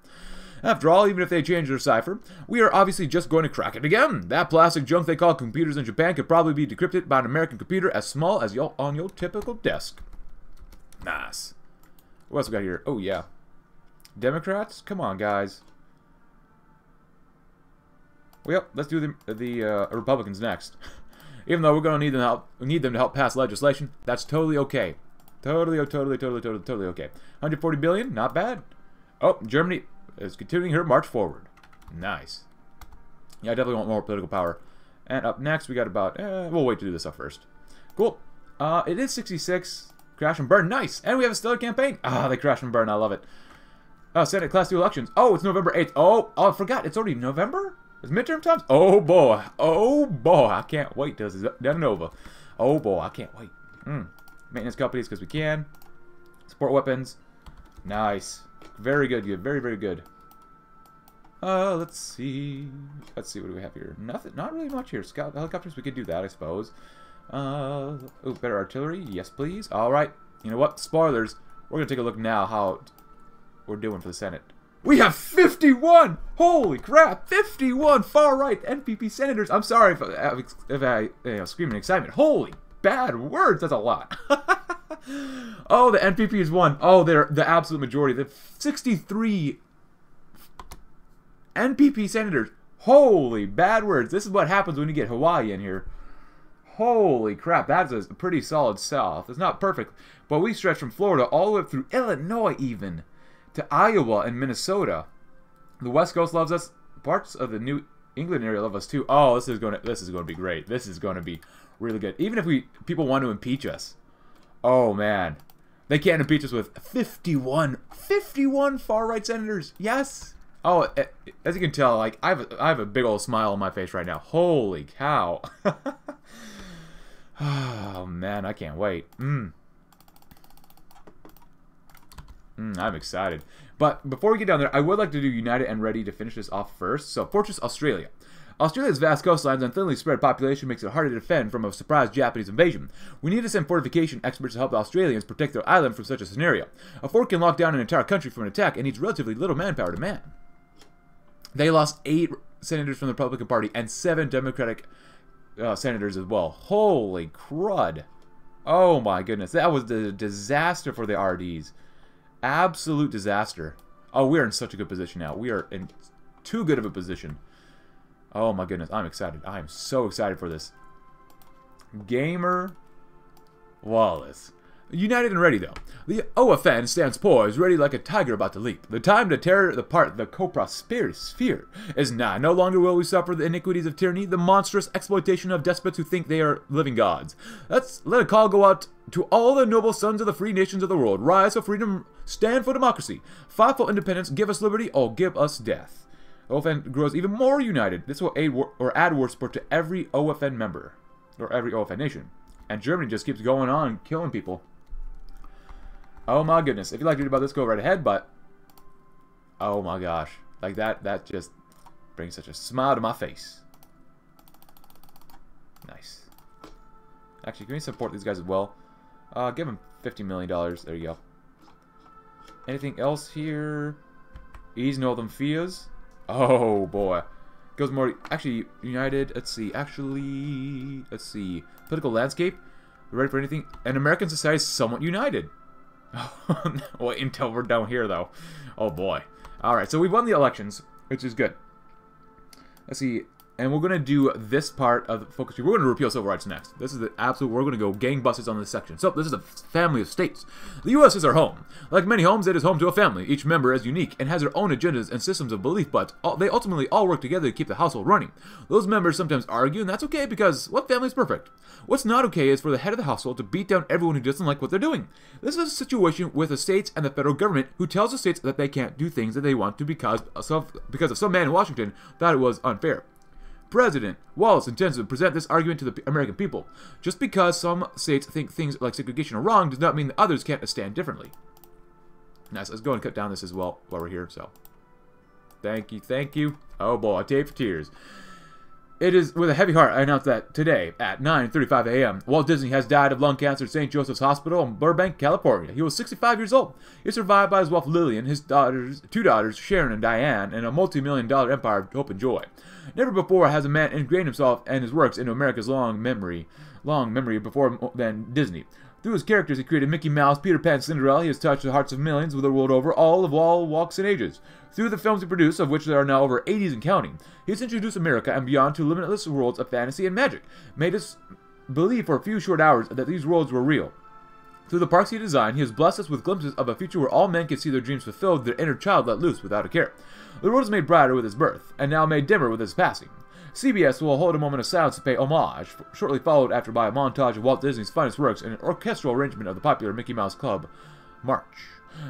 After all, even if they change their cipher, we are obviously just going to crack it again. That plastic junk they call computers in Japan could probably be decrypted by an American computer as small as your, on your typical desk. Nice. What else we got here? Oh, yeah. Democrats? Come on, guys. Well, let's do the, the uh, Republicans next. Even though we're going to need them to help, need them to help pass legislation, that's totally okay. Totally, totally, totally, totally, totally okay. one hundred forty billion dollars? Not bad. Oh, Germany is continuing her march forward. Nice. Yeah, I definitely want more political power. And up next, we got about... Eh, we'll wait to do this up first. Cool. Uh, it is sixty-six. Crash and burn. Nice. And we have a stellar campaign. Ah, they crash and burn. I love it. Uh, Senate Class two elections. Oh, it's November eighth. Oh, oh, I forgot. It's already November? It's midterm times? Oh, boy. Oh, boy. I can't wait till this is done over. Oh, boy. I can't wait. Mm. Maintenance companies because we can. Support weapons. Nice. Very good, good, very, very good. Uh, let's see. Let's see what do we have here. Nothing, not really much here. Scout helicopters, we could do that, I suppose. Uh, oh, better artillery, yes, please. All right. You know what? Spoilers. We're gonna take a look now how we're doing for the Senate. We have fifty-one. Holy crap! fifty-one far-right N P P senators. I'm sorry if I, if I you know, scream in excitement. Holy bad words. That's a lot. Oh, the N P P has won. Oh, they're the absolute majority. The sixty-three N P P senators. Holy bad words. This is what happens when you get Hawaii in here. Holy crap. That's a pretty solid South. It's not perfect, but we stretch from Florida all the way up through Illinois even to Iowa and Minnesota. The West Coast loves us. Parts of the New England area love us too. Oh, this is going to this is going to be great. This is going to be really good. Even if we people want to impeach us. Oh, man. They can't impeach us with fifty-one, fifty-one far-right senators. Yes. Oh, as you can tell, like, I have a, I have a big old smile on my face right now. Holy cow. Oh, man, I can't wait. Mm. Mm, I'm excited. But before we get down there, I would like to do United and Ready to finish this off first. So, Fortress Australia. Australia's vast coastlines and thinly spread population makes it hard to defend from a surprise Japanese invasion. We need to send fortification experts to help the Australians protect their island from such a scenario. A fort can lock down an entire country from an attack and needs relatively little manpower to man. They lost eight senators from the Republican Party and seven Democratic uh, senators as well. Holy crud. Oh my goodness. That was a disaster for the R Ds. Absolute disaster. Oh, we're in such a good position now. We are in too good of a position. Oh my goodness. I'm excited. I am so excited for this. Gamer Wallace. United and ready, though. The O F N stands poised, ready like a tiger about to leap. The time to tear apart the co-prosperity sphere is nigh. No longer will we suffer the iniquities of tyranny, the monstrous exploitation of despots who think they are living gods. Let's let a call go out to all the noble sons of the free nations of the world. Rise for freedom, stand for democracy. Fight for independence, give us liberty, or give us death. O F N grows even more united. This will aid war or add war support to every O F N member, or every O F N nation. And Germany just keeps going on, killing people. Oh my goodness. If you'd like to read about this, go right ahead, but... oh my gosh. Like that, that just brings such a smile to my face. Nice. Actually, can we support these guys as well? Uh, give them fifty million dollars. There you go. Anything else here? Ease northern fears. Oh boy. Goes more... actually, United... let's see. Actually... let's see. Political landscape. Ready for anything? And American society is somewhat united. Well, until we're down here, though. Oh, boy. Alright, so we won the elections, which is good. Let's see. And we're going to do this part of the focus group. We're going to repeal civil rights next. This is the absolute... we're going to go gangbusters on this section. So, this is a family of states. The U S is our home. Like many homes, it is home to a family. Each member is unique and has their own agendas and systems of belief, but all, they ultimately all work together to keep the household running. Those members sometimes argue, and that's okay, because what family is perfect? What's not okay is for the head of the household to beat down everyone who doesn't like what they're doing. This is a situation with the states and the federal government who tells the states that they can't do things that they want to because of, because of some man in Washington thought it was unfair. President Wallace intends to present this argument to the American people. Just because some states think things like segregation are wrong does not mean that others can't stand differently. Nice. Let's go and cut down this as well while we're here. So, thank you, thank you. Oh boy, tape for tears. It is with a heavy heart I announce that today at nine thirty-five a m Walt Disney has died of lung cancer at Saint Joseph's Hospital in Burbank, California. He was sixty-five years old. He survived by his wife Lillian, his daughters, two daughters, Sharon and Diane, and a multi-million dollar empire of hope and joy. Never before has a man ingrained himself and his works into America's long memory, long memory before than Disney. Through his characters, he created Mickey Mouse, Peter Pan, Cinderella. He has touched the hearts of millions the world over, all of all walks and ages. Through the films he produced, of which there are now over eighties and counting, he has introduced America and beyond to limitless worlds of fantasy and magic, made us believe for a few short hours that these worlds were real. Through the parks he designed, he has blessed us with glimpses of a future where all men can see their dreams fulfilled, their inner child let loose without a care. The world is made brighter with his birth, and now made dimmer with his passing. C B S will hold a moment of silence to pay homage, shortly followed after by a montage of Walt Disney's finest works and an orchestral arrangement of the popular Mickey Mouse Club March.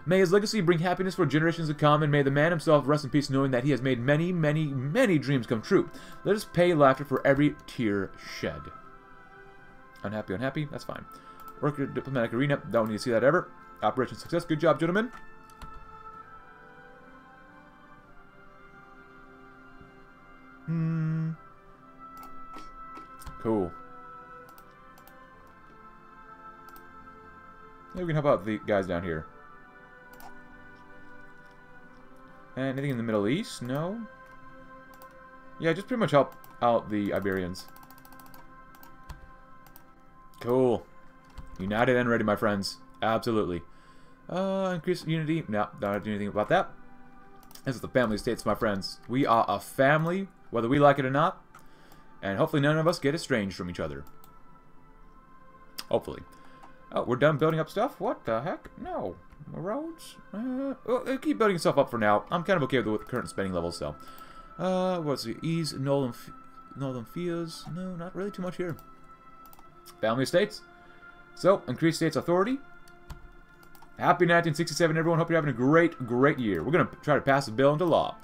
May his legacy bring happiness for generations to come, and may the man himself rest in peace knowing that he has made many, many, many dreams come true. Let us pay laughter for every tear shed. Unhappy, unhappy, that's fine. Work at diplomatic arena, don't need to see that ever. Operation success, good job, gentlemen. Hmm. Cool. Maybe we can help out the guys down here. Anything in the Middle East? No? Yeah, just pretty much help out the Iberians. Cool. United and ready, my friends. Absolutely. Uh, increase unity. No, don't do anything about that. This is the family of states, my friends. We are a family, whether we like it or not, and hopefully none of us get estranged from each other. Hopefully. Oh, we're done building up stuff? What the heck? No. Roads? Uh, well, keep building stuff up for now. I'm kind of okay with the current spending levels, so. Uh, what's the ease? Northern, Northern fears? No, not really too much here. Family of states. So, increase states' authority. Happy nineteen sixty-seven, everyone. Hope you're having a great, great year. We're going to try to pass a bill into law.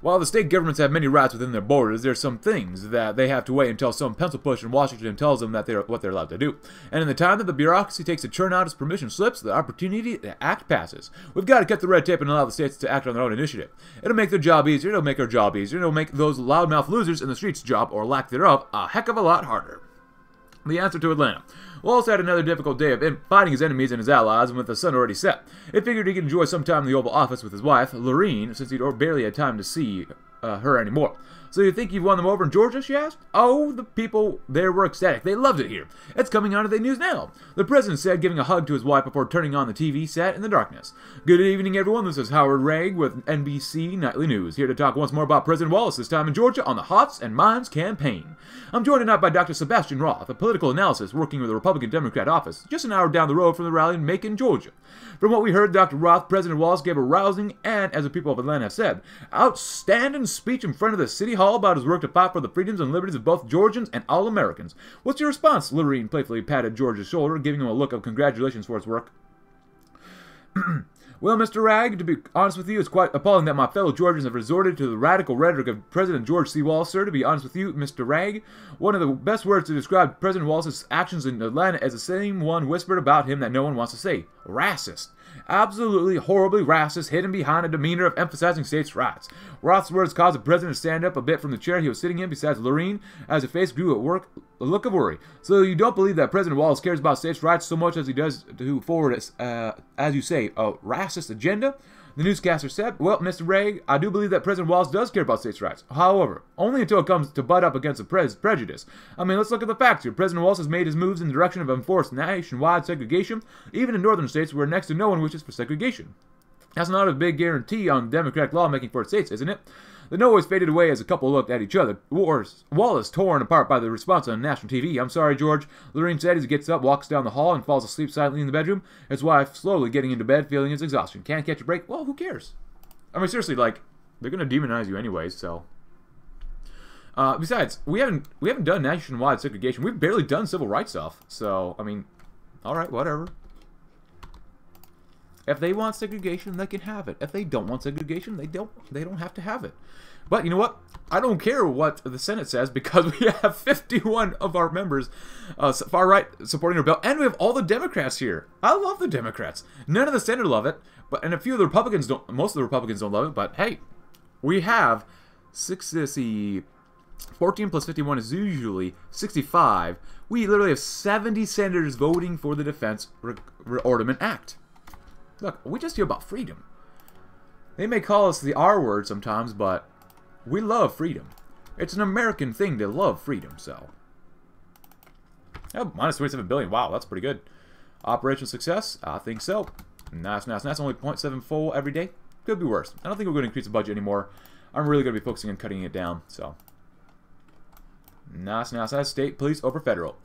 While the state governments have many rights within their borders, there are some things that they have to wait until some pencil push in Washington tells them that they're what they're allowed to do. And in the time that the bureaucracy takes to churn out its permission slips, the opportunity to act passes. We've got to cut the red tape and allow the states to act on their own initiative. It'll make their job easier. It'll make our job easier. It'll make those loudmouth losers in the streets' job, or lack thereof, a heck of a lot harder. The answer to Atlanta. Wallace had another difficult day of fighting his enemies and his allies, and with the sun already set, it figured he could enjoy some time in the Oval Office with his wife, Lorene, since he'd barely had time to see uh, her anymore. So you think you've won them over in Georgia, she asked? Oh, the people there were ecstatic. They loved it here. It's coming out of the news now, the president said, giving a hug to his wife before turning on the T V set in the darkness. Good evening, everyone. This is Howard Raig with N B C Nightly News, here to talk once more about President Wallace, this time in Georgia, on the Hots and Minds campaign. I'm joined tonight by Doctor Sebastian Roth, a political analyst working with the Republican Democrat office, just an hour down the road from the rally in Macon, Georgia. From what we heard, Doctor Roth, President Wallace gave a rousing and, as the people of Atlanta have said, outstanding speech in front of the city hall about his work to fight for the freedoms and liberties of both Georgians and all Americans. What's your response? Lorene playfully patted George's shoulder, giving him a look of congratulations for his work. Well, Mister Rag, to be honest with you, it's quite appalling that my fellow Georgians have resorted to the radical rhetoric of President George C. Wallace, sir. To be honest with you, Mister Rag, one of the best words to describe President Wallace's actions in Atlanta is the same one whispered about him that no one wants to say. Racist. Absolutely horribly racist, hidden behind a demeanor of emphasizing states' rights. Roth's words caused the president to stand up a bit from the chair he was sitting in beside Lorene as her face grew at work a look of worry. So you don't believe that President Wallace cares about states' rights so much as he does to forward, uh, as you say, a racist agenda? The newscaster said, well, Mister Ray, I do believe that President Wallace does care about states' rights. However, only until it comes to butt up against the pres prejudice. I mean, let's look at the facts here. President Wallace has made his moves in the direction of enforced nationwide segregation, even in northern states where next to no one wishes for segregation. That's not a big guarantee on Democratic lawmaking for states, isn't it? The noise faded away as the couple looked at each other. Wallace torn apart by the response on national T V. I'm sorry, George, Lorene said as he gets up, walks down the hall, and falls asleep silently in the bedroom. His wife slowly getting into bed, feeling his exhaustion. Can't catch a break? Well, who cares? I mean, seriously, like, they're going to demonize you anyway, so... Uh, besides, we haven't we haven't done nationwide segregation. We've barely done civil rights stuff, so, I mean, alright, whatever. If they want segregation, they can have it. If they don't want segregation, they don't they don't have to have it. But you know what? I don't care what the Senate says, because we have fifty-one of our members uh, far right supporting the bill, and we have all the Democrats here. I love the Democrats. None of the Senators love it, but and a few of the Republicans don't. Most of the Republicans don't love it. But hey, we have six. Let's see, fourteen plus fifty-one is usually sixty-five. We literally have seventy senators voting for the Defense Rearmament Act. Look, we just hear about freedom. They may call us the R word sometimes, but we love freedom. It's an American thing to love freedom, so. Oh, minus twenty-seven billion. Wow, that's pretty good. Operational success? I think so. Nice, nice, nice. Only zero point seven four every day. Could be worse. I don't think we're going to increase the budget anymore. I'm really going to be focusing on cutting it down, so. Nice, nice, nice. State police over federal.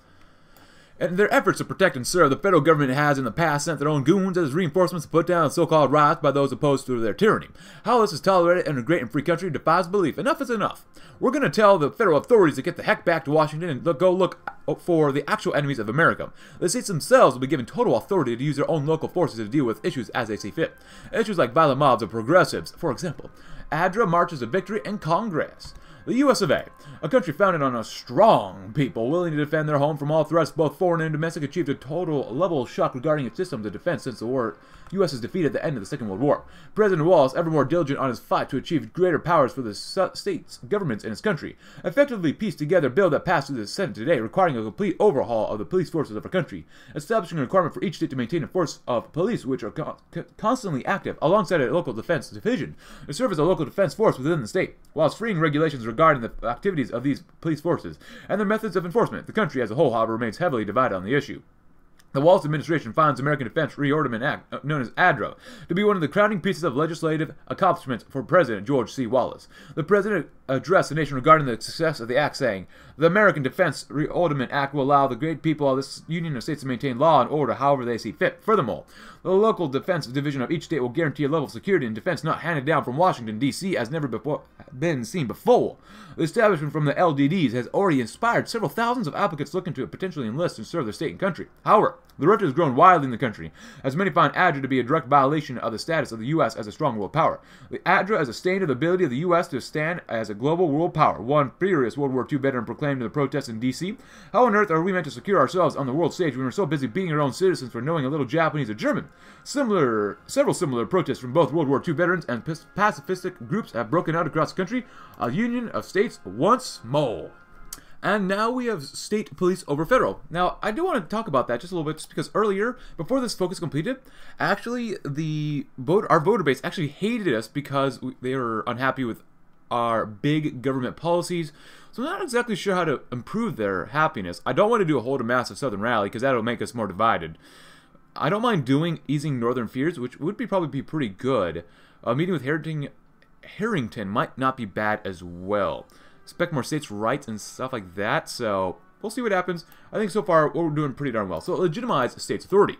In their efforts to protect and serve, the federal government has in the past sent their own goons as reinforcements to put down so-called riots by those opposed to their tyranny. How this is tolerated in a great and free country defies belief. Enough is enough. We're going to tell the federal authorities to get the heck back to Washington and look, go look for the actual enemies of America. The states themselves will be given total authority to use their own local forces to deal with issues as they see fit. Issues like violent mobs of progressives, for example. ADRA marches of victory and Congress. The U S of A, a country founded on a strong people willing to defend their home from all threats, both foreign and domestic, achieved a total level of shock regarding its systems of defense since the war U S's defeat at the end of the Second World War. President Wallace, ever more diligent on his fight to achieve greater powers for the states, governments, and his country, effectively pieced together a bill that passed through the Senate today requiring a complete overhaul of the police forces of our country, establishing a requirement for each state to maintain a force of police which are con constantly active alongside a local defense division to serve as a local defense force within the state, whilst freeing regulations regarding the activities of these police forces and their methods of enforcement. The country as a whole, however, remains heavily divided on the issue. The Wallace administration finds American Defense Rearmament Act, known as ADRA, to be one of the crowning pieces of legislative accomplishments for President George C. Wallace. The president addressed the nation regarding the success of the act, saying, "The American Defense Rearmament Act will allow the great people of this union of states to maintain law and order however they see fit. Furthermore, the local defense division of each state will guarantee a level of security and defense not handed down from Washington, D C as never before been seen before. The establishment from the L D Ds has already inspired several thousands of applicants looking to potentially enlist and serve their state and country. However, the rhetoric has grown wildly in the country, as many find ADRA to be a direct violation of the status of the U S as a strong world power. The ADRA is a stain of the ability of the U S to stand as a global world power," one furious World War Two veteran proclaimed in the protest in D C "How on earth are we meant to secure ourselves on the world stage when we're so busy beating our own citizens for knowing a little Japanese or German?" Similar, several similar protests from both World War Two veterans and pacifistic groups have broken out across the country. A union of states once more. And now we have state police over federal. Now, I do want to talk about that just a little bit, just because earlier, before this focus completed, actually, the vote, our voter base actually hated us because we, they were unhappy with are big government policies, so I'm not exactly sure how to improve their happiness. I don't want to do a whole to massive southern rally because that'll make us more divided. I don't mind doing easing northern fears, which would be probably be pretty good. A meeting with Harrington, Harrington might not be bad as well. Expect more states' rights and stuff like that, so we'll see what happens. I think so far we're doing pretty darn well. So legitimize states' authority.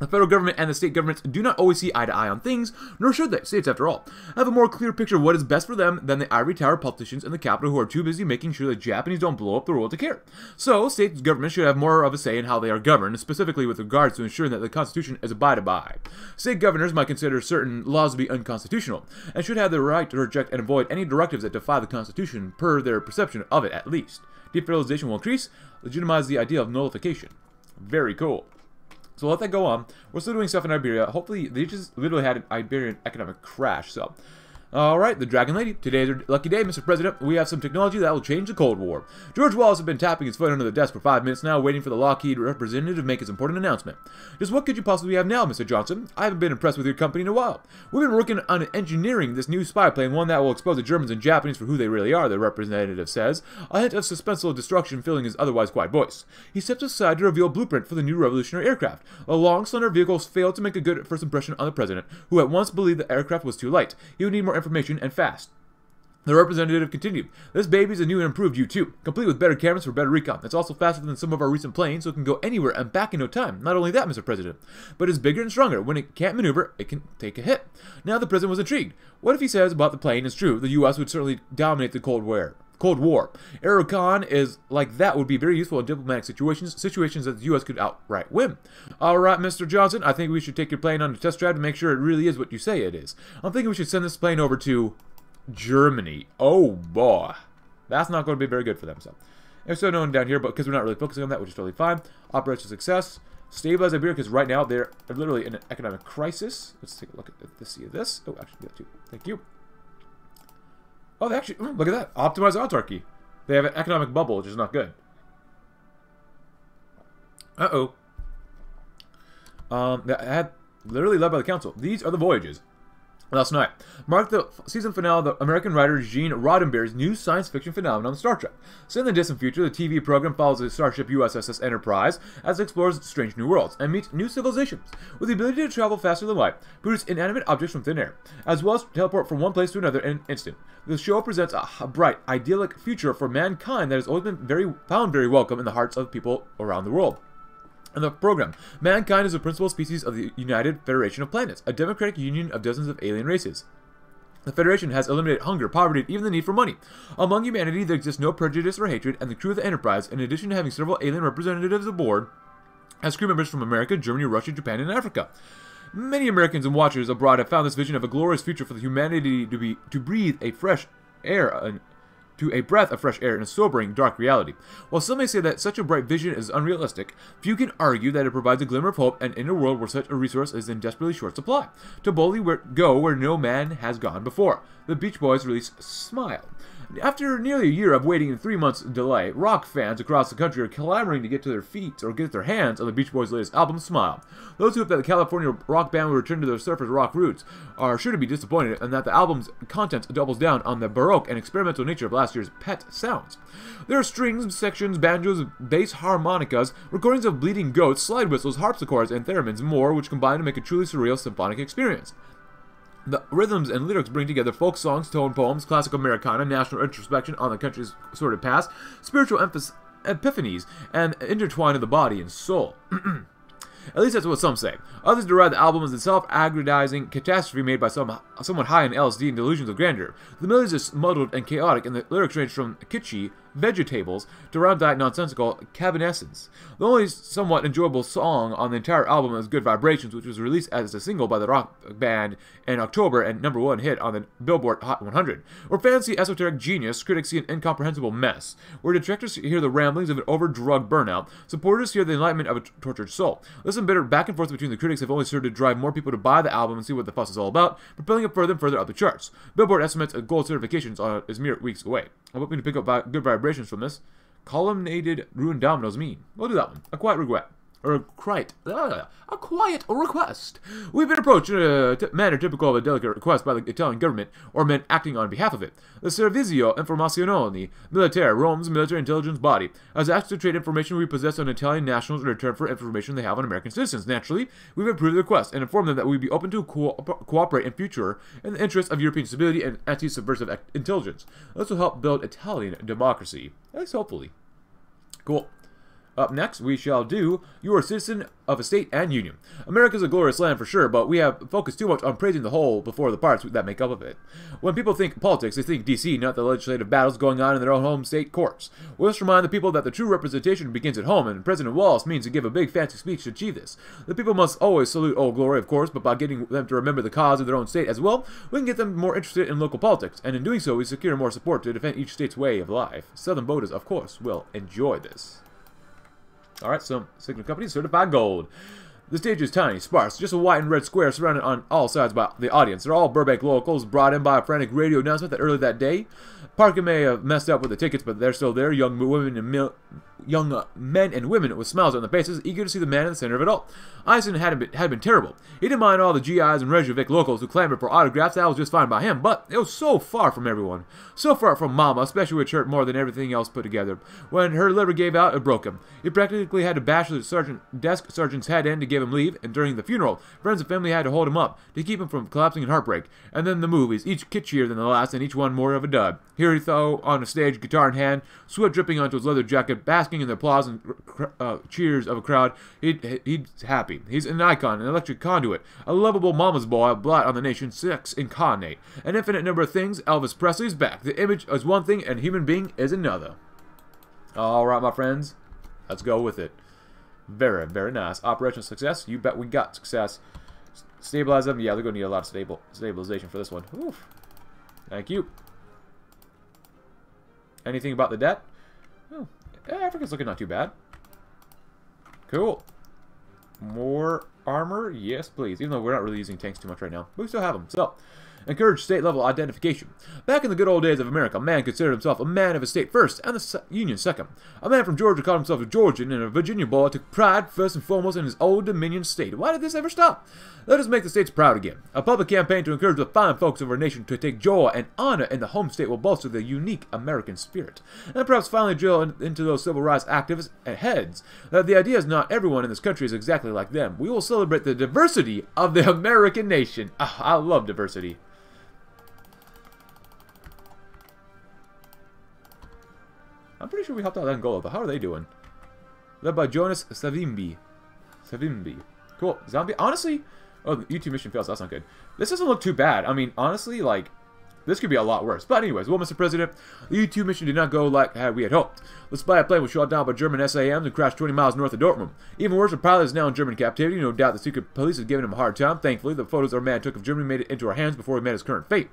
The federal government and the state governments do not always see eye to eye on things, nor should they. States, after all, have a more clear picture of what is best for them than the ivory tower politicians in the capital who are too busy making sure the Japanese don't blow up the world to care. So, state governments should have more of a say in how they are governed, specifically with regards to ensuring that the Constitution is abided by. State governors might consider certain laws to be unconstitutional, and should have the right to reject and avoid any directives that defy the Constitution, per their perception of it at least. Defederalization will increase, legitimize the idea of nullification. Very cool. So let that go on. We're still doing stuff in Iberia. Hopefully, they just literally had an Iberian economic crash. So, all right, the Dragon Lady. Today's our lucky day, Mister President. We have some technology that will change the Cold War. George Wallace has been tapping his foot under the desk for five minutes now, waiting for the Lockheed representative to make his important announcement. Just what could you possibly have now, Mister Johnson? I haven't been impressed with your company in a while. We've been working on engineering this new spy plane, one that will expose the Germans and Japanese for who they really are, the representative says, a hint of suspenseful destruction filling his otherwise quiet voice. He steps aside to reveal a blueprint for the new revolutionary aircraft. The long, slender vehicles failed to make a good first impression on the president, who at once believed the aircraft was too light. He would need more information and fast. The representative continued, this baby's a new and improved U two, complete with better cameras for better recon. It's also faster than some of our recent planes, so it can go anywhere and back in no time. Not only that, Mister President, but it's bigger and stronger. When it can't maneuver, it can take a hit. Now the president was intrigued. What if he says about the plane is true? The U S would certainly dominate the Cold War. Cold War. Aerocon is like that would be very useful in diplomatic situations, situations that the U S could outright win. All right, Mister Johnson, I think we should take your plane on a test drive to make sure it really is what you say it is. I'm thinking we should send this plane over to Germany. Oh, boy. That's not going to be very good for them. So, there's still no one down here, but because we're not really focusing on that, which is totally fine. Operation success. Stabilize Iberia, because right now they're literally in an economic crisis. Let's take a look at this. See this. Oh, actually, do that too. Thank you. Oh, they actually, look at that. Optimize autarky. They have an economic bubble, which is not good. Uh-oh. Um, that had literally led by the council. These are the voyages. Last night marked the season finale of the American writer Gene Roddenberry's new science fiction phenomenon, Star Trek. So in the distant future, the T V program follows the starship U S S Enterprise as it explores strange new worlds and meets new civilizations with the ability to travel faster than light, produce inanimate objects from thin air, as well as teleport from one place to another in an instant. The show presents a bright, idyllic future for mankind that has always been very found very welcome in the hearts of people around the world. In the program, mankind is the principal species of the United Federation of Planets, a democratic union of dozens of alien races. The Federation has eliminated hunger, poverty, and even the need for money. Among humanity, there exists no prejudice or hatred, and the crew of the Enterprise, in addition to having several alien representatives aboard, has crew members from America, Germany, Russia, Japan, and Africa. Many Americans and watchers abroad have found this vision of a glorious future for the humanity to be to breathe a fresh air and to a breath of fresh air in a sobering, dark reality. While some may say that such a bright vision is unrealistic, few can argue that it provides a glimmer of hope and in a world where such a resource is in desperately short supply. To boldly go where no man has gone before. The Beach Boys release Smile. After nearly a year of waiting and three months' delay, rock fans across the country are clamoring to get to their feet or get their hands on the Beach Boys' latest album, Smile. Those who hope that the California rock band will return to their surface rock roots are sure to be disappointed, and that the album's contents doubles down on the baroque and experimental nature of last year's Pet Sounds. There are strings, sections, banjos, bass harmonicas, recordings of bleating goats, slide whistles, harpsichords, and theremins more, which combine to make a truly surreal symphonic experience. The rhythms and lyrics bring together folk songs, tone poems, classical Americana, national introspection on the country's sordid past, spiritual epiphanies, and intertwine of the body and soul. At least that's what some say. Others deride the album as a self-aggrandizing catastrophe made by some someone high on L S D and delusions of grandeur. The melodies are muddled and chaotic, and the lyrics range from kitschy vegetables to round-eyed nonsensical cabanescence. The only somewhat enjoyable song on the entire album is Good Vibrations, which was released as a single by the rock band in October and number one hit on the Billboard Hot one hundred. Where fans see esoteric genius, critics see an incomprehensible mess. Where detractors hear the ramblings of an over-drugged burnout, supporters hear the enlightenment of a tortured soul. Listen bitter back and forth between the critics have only served to drive more people to buy the album and see what the fuss is all about, propelling it further and further up the charts. Billboard estimates a gold certification is mere weeks away. I'm hoping to pick up Good Vibrations from this. Columnated Ruined Dominoes Mean. We'll do that one. A Quiet Regret. or a quiet, uh, a quiet request. We've been approached in a manner typical of a delicate request by the Italian government or men acting on behalf of it. The Servizio Informazioni Militare, Rome's military intelligence body, has asked to trade information we possess on Italian nationals in return for information they have on American citizens. Naturally, we've approved the request and informed them that we'd be open to co cooperate in future in the interest of European stability and anti-subversive intelligence. This will help build Italian democracy. Yes, hopefully. Cool. Up next, we shall do, you are a citizen of a state and union. America's a glorious land for sure, but we have focused too much on praising the whole before the parts that make up of it. When people think politics, they think D C, not the legislative battles going on in their own home state courts. We must remind the people that the true representation begins at home, and President Wallace means to give a big fancy speech to achieve this. The people must always salute old glory, of course, but by getting them to remember the cause of their own state as well, we can get them more interested in local politics, and in doing so, we secure more support to defend each state's way of life. Southern voters, of course, will enjoy this. Alright, so signal company, certified gold. The stage is tiny, sparse, just a white and red square surrounded on all sides by the audience. They're all Burbank locals brought in by a frantic radio announcement that earlier that day. Parker may have messed up with the tickets, but they're still there. Young women and mil young uh, men and women with smiles on their faces, eager to see the man in the center of it all. Eisen had been, had been terrible. He didn't mind all the G Is and Reykjavik locals who clamored for autographs. That was just fine by him, but it was so far from everyone. So far from Mama, especially which hurt more than everything else put together. When her liver gave out, it broke him. He practically had to bash the sergeant, desk sergeant's head in to get Gave him leave, and during the funeral, friends and family had to hold him up to keep him from collapsing in heartbreak. And then the movies, each kitschier than the last, and each one more of a dud. Here he though on a stage, guitar in hand, sweat dripping onto his leather jacket, basking in the applause and uh, cheers of a crowd. He, he's happy. He's an icon, an electric conduit, a lovable mama's boy, a blot on the nation's sex incarnate, an infinite number of things. Elvis Presley's back. The image is one thing, and human being is another. All right, my friends, let's go with it. Very, very nice. Operational success. You bet we got success. Stabilize them. Yeah, they're going to need a lot of stable stabilization for this one. Oof. Thank you. Anything about the debt? Oh, Africa's looking not too bad. Cool. More armor? Yes, please. Even though we're not really using tanks too much right now. We still have them. So... encourage state-level identification. Back in the good old days of America, a man considered himself a man of his state first, and the Union second. A man from Georgia called himself a Georgian, and a Virginia boy took pride first and foremost in his old Dominion state. Why did this ever stop? Let us make the states proud again. A public campaign to encourage the fine folks of our nation to take joy and honor in the home state will bolster the unique American spirit. And perhaps finally drill in, into those civil rights activists and heads that the idea is not everyone in this country is exactly like them. We will celebrate the diversity of the American nation. Oh, I love diversity. I'm pretty sure we helped out Angola, but how are they doing? Led by Jonas Savimbi. Savimbi. Cool. Zombie. Honestly, oh, the YouTube mission fails. That's not good. This doesn't look too bad. I mean, honestly, like, this could be a lot worse. But anyways, well, Mister President, the U two mission did not go like we had hoped. The spy plane was shot down by German S A Ms and crashed twenty miles north of Dortmund. Even worse, the pilot is now in German captivity. No doubt the secret police is giving him a hard time. Thankfully, the photos our man took of Germany made it into our hands before he met his current fate.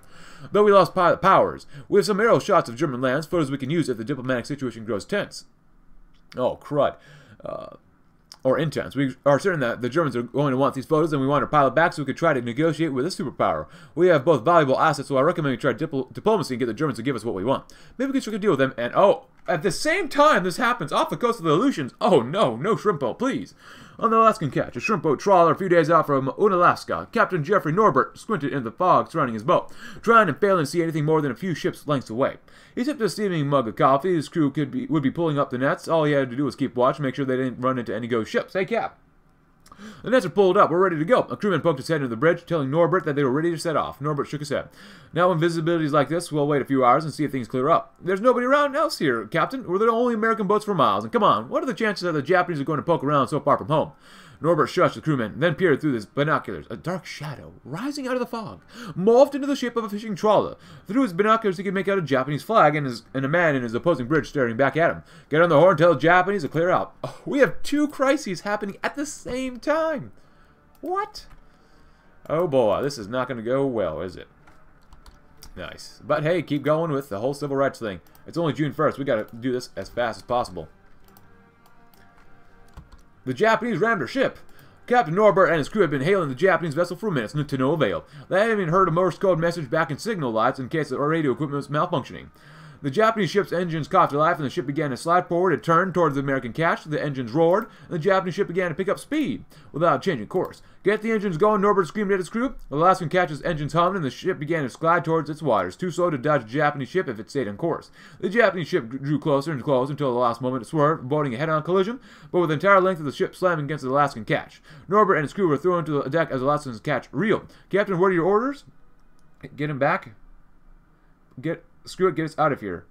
Though we lost pilot Powers, we have some aerial shots of German lands, photos we can use if the diplomatic situation grows tense. Oh, crud. Uh... Or intense. We are certain that the Germans are going to want these photos, and we want our pilot back so we could try to negotiate with a superpower. We have both valuable assets, so I recommend we try dipl diplomacy and get the Germans to give us what we want. Maybe we can strike a deal with them, and oh, at the same time this happens off the coast of the Aleutians. Oh no, no shrimp boat, please. On the Alaskan Catch, a shrimp boat trawler a few days out from Unalaska, Captain Jeffrey Norbert squinted in the fog surrounding his boat, trying and failing to see anything more than a few ships' lengths away. He sipped a steaming mug of coffee. His crew could be, would be pulling up the nets. All he had to do was keep watch, make sure they didn't run into any ghost ships. Hey, Cap. The nets are pulled up. We're ready to go. A crewman poked his head into the bridge, telling Norbert that they were ready to set off. Norbert shook his head. Now, when visibility is like this, we'll wait a few hours and see if things clear up. There's nobody around else here, Captain. We're the only American boats for miles. And come on, what are the chances that the Japanese are going to poke around so far from home? Norbert shushed the crewman, then peered through his binoculars. A dark shadow, rising out of the fog, morphed into the shape of a fishing trawler. Through his binoculars, he could make out a Japanese flag and, his, and a man in his opposing bridge staring back at him. Get on the horn, tell the Japanese to clear out. Oh, we have two crises happening at the same time. What? Oh boy, this is not going to go well, is it? Nice. But hey, keep going with the whole civil rights thing. It's only June first. We got to do this as fast as possible. The Japanese rammed her ship. Captain Norbert and his crew had been hailing the Japanese vessel for minutes, to no avail. They hadn't even heard a Morse code message back in signal lights in case the radio equipment was malfunctioning. The Japanese ship's engines coughed life, and the ship began to slide forward. It turned towards the American catch. The engines roared, and the Japanese ship began to pick up speed without changing course. Get the engines going, Norbert screamed at his crew. The Alaskan Catch's engines hummed, and the ship began to slide towards its waters, too slow to dodge a Japanese ship if it stayed on course. The Japanese ship drew closer and closer until the last moment it swerved, avoiding a head-on collision, but with the entire length of the ship slamming against the Alaskan Catch. Norbert and his crew were thrown to the deck as the Alaskan Catch reeled. Captain, what are your orders? Get him back. Get Screw it, get us out of here.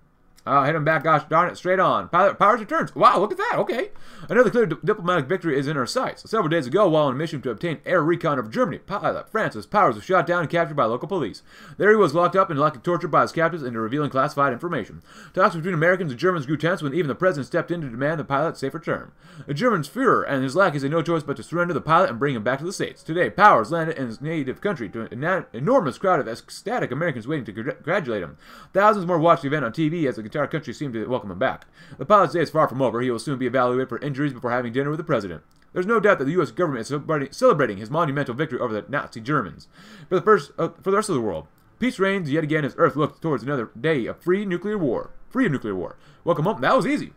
Uh, hit him back, gosh darn it, straight on. Pilot Powers returns. Wow, look at that, okay. Another clear di diplomatic victory is in our sights. Several days ago, while on a mission to obtain air recon of Germany, pilot Francis Powers was shot down and captured by local police. There he was locked up and locked tortured by his captors into revealing classified information. Talks between Americans and Germans grew tense when even the president stepped in to demand the pilot's safe return. The German Fuhrer and his lackeys had no choice but to surrender the pilot and bring him back to the States. Today, Powers landed in his native country to an enormous crowd of ecstatic Americans waiting to congratulate him. Thousands more watched the event on T V as the entire country seemed to welcome him back. The pilot's day is far from over. He will soon be evaluated for injuries before having dinner with the president. There's no doubt that the U S government is celebrating his monumental victory over the Nazi Germans. For the, first, uh, for the rest of the world, peace reigns yet again as Earth looks towards another day of free nuclear war. Free of nuclear war. Welcome home. That was easy.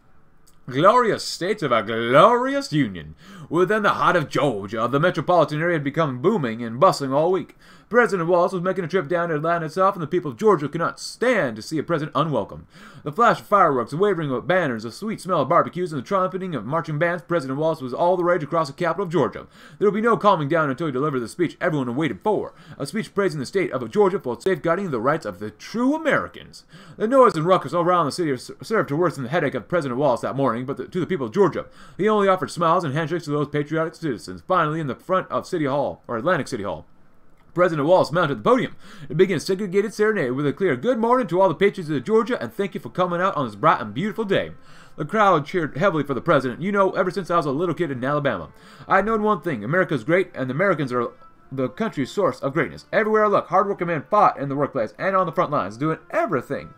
Glorious states of a glorious union. Within the heart of Georgia, the metropolitan area had become booming and bustling all week. President Wallace was making a trip down to Atlanta itself, and the people of Georgia could not stand to see a president unwelcome. The flash of fireworks, the wavering of banners, the sweet smell of barbecues, and the trumpeting of marching bands, President Wallace was all the rage across the capital of Georgia. There would be no calming down until he delivered the speech everyone had waited for, a speech praising the state of Georgia for safeguarding the rights of the true Americans. The noise and ruckus all around the city served to worsen the headache of President Wallace that morning. But the, to the people of Georgia, he only offered smiles and handshakes to those patriotic citizens. Finally, in the front of City Hall, or Atlantic City Hall, President Wallace mounted the podium and began a segregated serenade with a clear good morning to all the patriots of Georgia, and thank you for coming out on this bright and beautiful day. The crowd cheered heavily for the president. You know, ever since I was a little kid in Alabama, I had known one thing: America's great, and the Americans are the country's source of greatness. Everywhere I look, hardworking men fought in the workplace and on the front lines, doing everything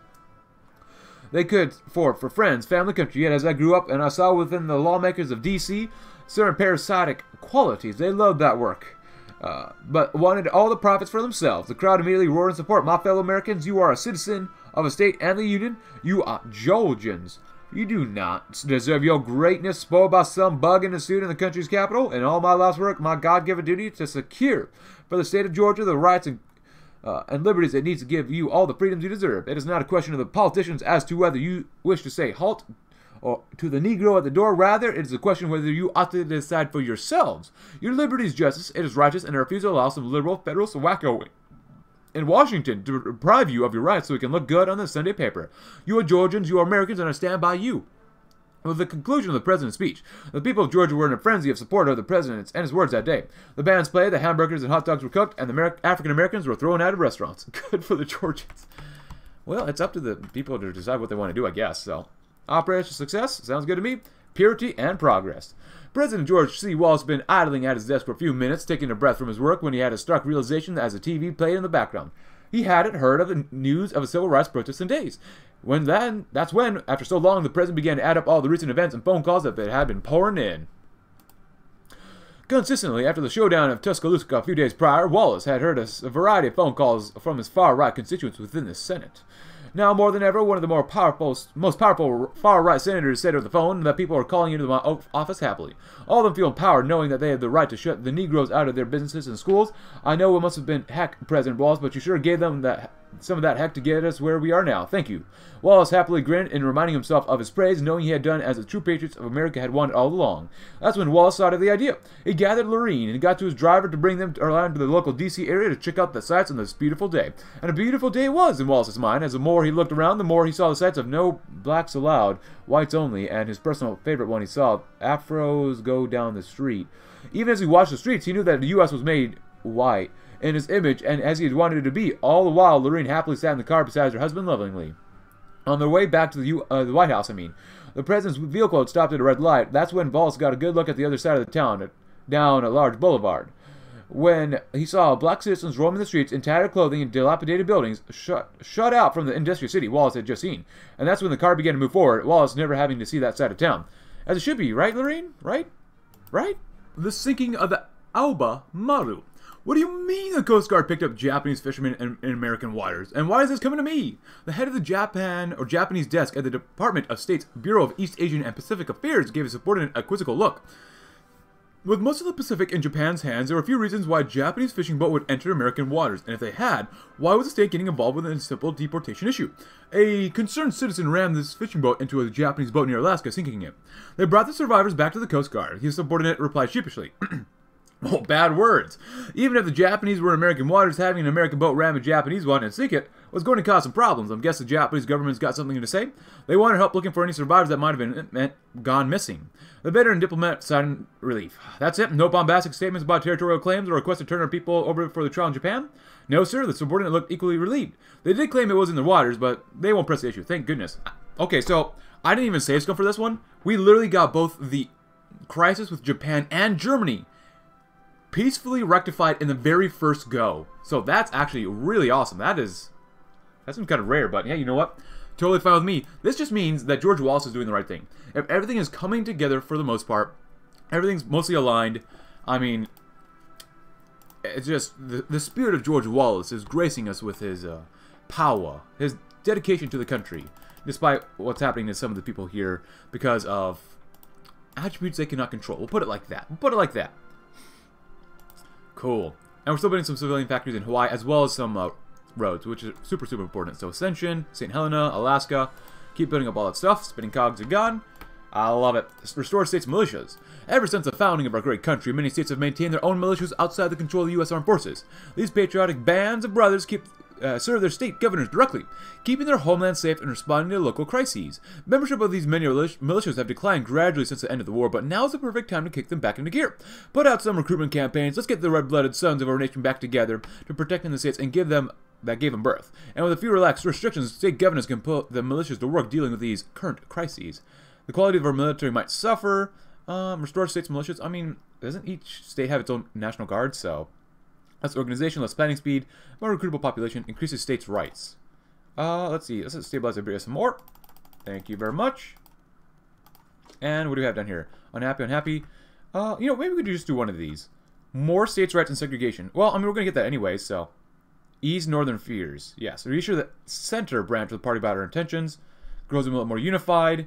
they could for, for friends, family, country. Yet as I grew up and I saw within the lawmakers of D C certain parasitic qualities, they loved that work, uh, but wanted all the profits for themselves. The crowd immediately roared in support. My fellow Americans, you are a citizen of a state and the union. You are Georgians. You do not deserve your greatness spoiled by some bug in a suit in the country's capital. In all my life's work, my God-given duty to secure for the state of Georgia the rights and Uh, and liberties that needs to give you all the freedoms you deserve. It is not a question of the politicians as to whether you wish to say halt or to the Negro at the door. Rather, it is a question whether you ought to decide for yourselves. Your liberty is justice, it is righteous, and I refuse to allow some liberal federal wacko in Washington to deprive you of your rights so we can look good on the Sunday paper. You are Georgians, you are Americans, and I stand by you. With the conclusion of the president's speech, the people of Georgia were in a frenzy of support of the president and his words that day. The bands played, the hamburgers and hot dogs were cooked, and the Amer African Americans were thrown out of restaurants. Good for the Georgians. Well, it's up to the people to decide what they want to do, I guess. So, Operation Success sounds good to me. Purity and progress. President George C. Wallace had been idling at his desk for a few minutes, taking a breath from his work, when he had a stark realization as the T V played in the background. He hadn't heard of the news of a civil rights protest in days. When then, that's when, after so long, the president began to add up all the recent events and phone calls that had been pouring in. Consistently, after the showdown of Tuscaloosa a few days prior, Wallace had heard a variety of phone calls from his far-right constituents within the Senate. Now more than ever, one of the more powerful, most powerful far-right senators said over the phone that people are calling into my office happily. All of them feel empowered knowing that they have the right to shut the Negroes out of their businesses and schools. I know it must have been heck, President Wallace, but you sure gave them that, some of that heck to get us where we are now. Thank you. Wallace happily grinned in reminding himself of his praise, knowing he had done as the true patriots of America had wanted all along. That's when Wallace thought of the idea. He gathered Lorene and got to his driver to bring them around to the local D C area to check out the sights on this beautiful day. And a beautiful day it was in Wallace's mind, as the more he looked around, the more he saw the sights of no blacks allowed, whites only, and his personal favorite one he saw, Afros go down the street. Even as he watched the streets, he knew that the U S was made white in his image and as he had wanted it to be. All the while, Lorene happily sat in the car beside her husband lovingly. On their way back to the, U uh, the White House, I mean, the president's vehicle had stopped at a red light. That's when Wallace got a good look at the other side of the town, at, down a large boulevard. When he saw black citizens roaming the streets in tattered clothing and dilapidated buildings, shut, shut out from the industrial city Wallace had just seen. And that's when the car began to move forward, Wallace never having to see that side of town. As it should be, right, Lorene? Right? Right? The sinking of the Alba Maru What do you mean the Coast Guard picked up Japanese fishermen in, in American waters? And why is this coming to me? The head of the Japan or Japanese desk at the Department of State's Bureau of East Asian and Pacific Affairs gave his subordinate a quizzical look. With most of the Pacific in Japan's hands, there were few reasons why a Japanese fishing boat would enter American waters, and if they had, why was the state getting involved with a simple deportation issue? A concerned citizen rammed this fishing boat into a Japanese boat near Alaska, sinking it. They brought the survivors back to the Coast Guard. His subordinate replied sheepishly, "Oh, bad words. Even if the Japanese were in American waters, having an American boat ram a Japanese one and sink it was going to cause some problems. I'm guessing the Japanese government's got something to say. They wanted help looking for any survivors that might have been gone missing." The veteran diplomat signed relief. That's it? No bombastic statements about territorial claims or requests to turn our people over for the trial in Japan? No, sir. The subordinate looked equally relieved. They did claim it was in their waters, but they won't press the issue. Thank goodness. Okay, so I didn't even save scum for this one. We literally got both the crisis with Japan and Germany peacefully rectified in the very first go. So that's actually really awesome. That is, that's kind of rare, but yeah, you know what? Totally fine with me. This just means that George Wallace is doing the right thing. If everything is coming together for the most part, everything's mostly aligned. I mean, it's just the, the spirit of George Wallace is gracing us with his uh, power, his dedication to the country, despite what's happening to some of the people here because of attributes they cannot control. We'll put it like that. We'll put it like that. Cool. And we're still building some civilian factories in Hawaii, as well as some uh, roads, which is super, super important. So Ascension, Saint Helena, Alaska. Keep building up all that stuff. Spinning cogs are gone. I love it. Restore states' militias. Ever since the founding of our great country, many states have maintained their own militias outside the control of the U S Armed Forces. These patriotic bands of brothers keep... Uh, serve their state governors directly, keeping their homeland safe and responding to local crises. Membership of these many militias have declined gradually since the end of the war, but now is the perfect time to kick them back into gear. Put out some recruitment campaigns. Let's get the red-blooded sons of our nation back together to protecting the states and give them that gave them birth. And with a few relaxed restrictions, state governors can put the militias to work dealing with these current crises. The quality of our military might suffer. Um, restore states' militias. I mean, doesn't each state have its own national guard? So. Less organization, less planning speed, more recruitable population, increases states' rights. Uh, let's see. Let's stabilize Iberia some more. Thank you very much. And what do we have down here? Unhappy, unhappy. Uh, you know, maybe we could just do one of these. More states' rights and segregation. Well, I mean, we're going to get that anyway, so. Ease northern fears. Yes. Be sure that center branch of the party about our intentions. Grows a little more unified.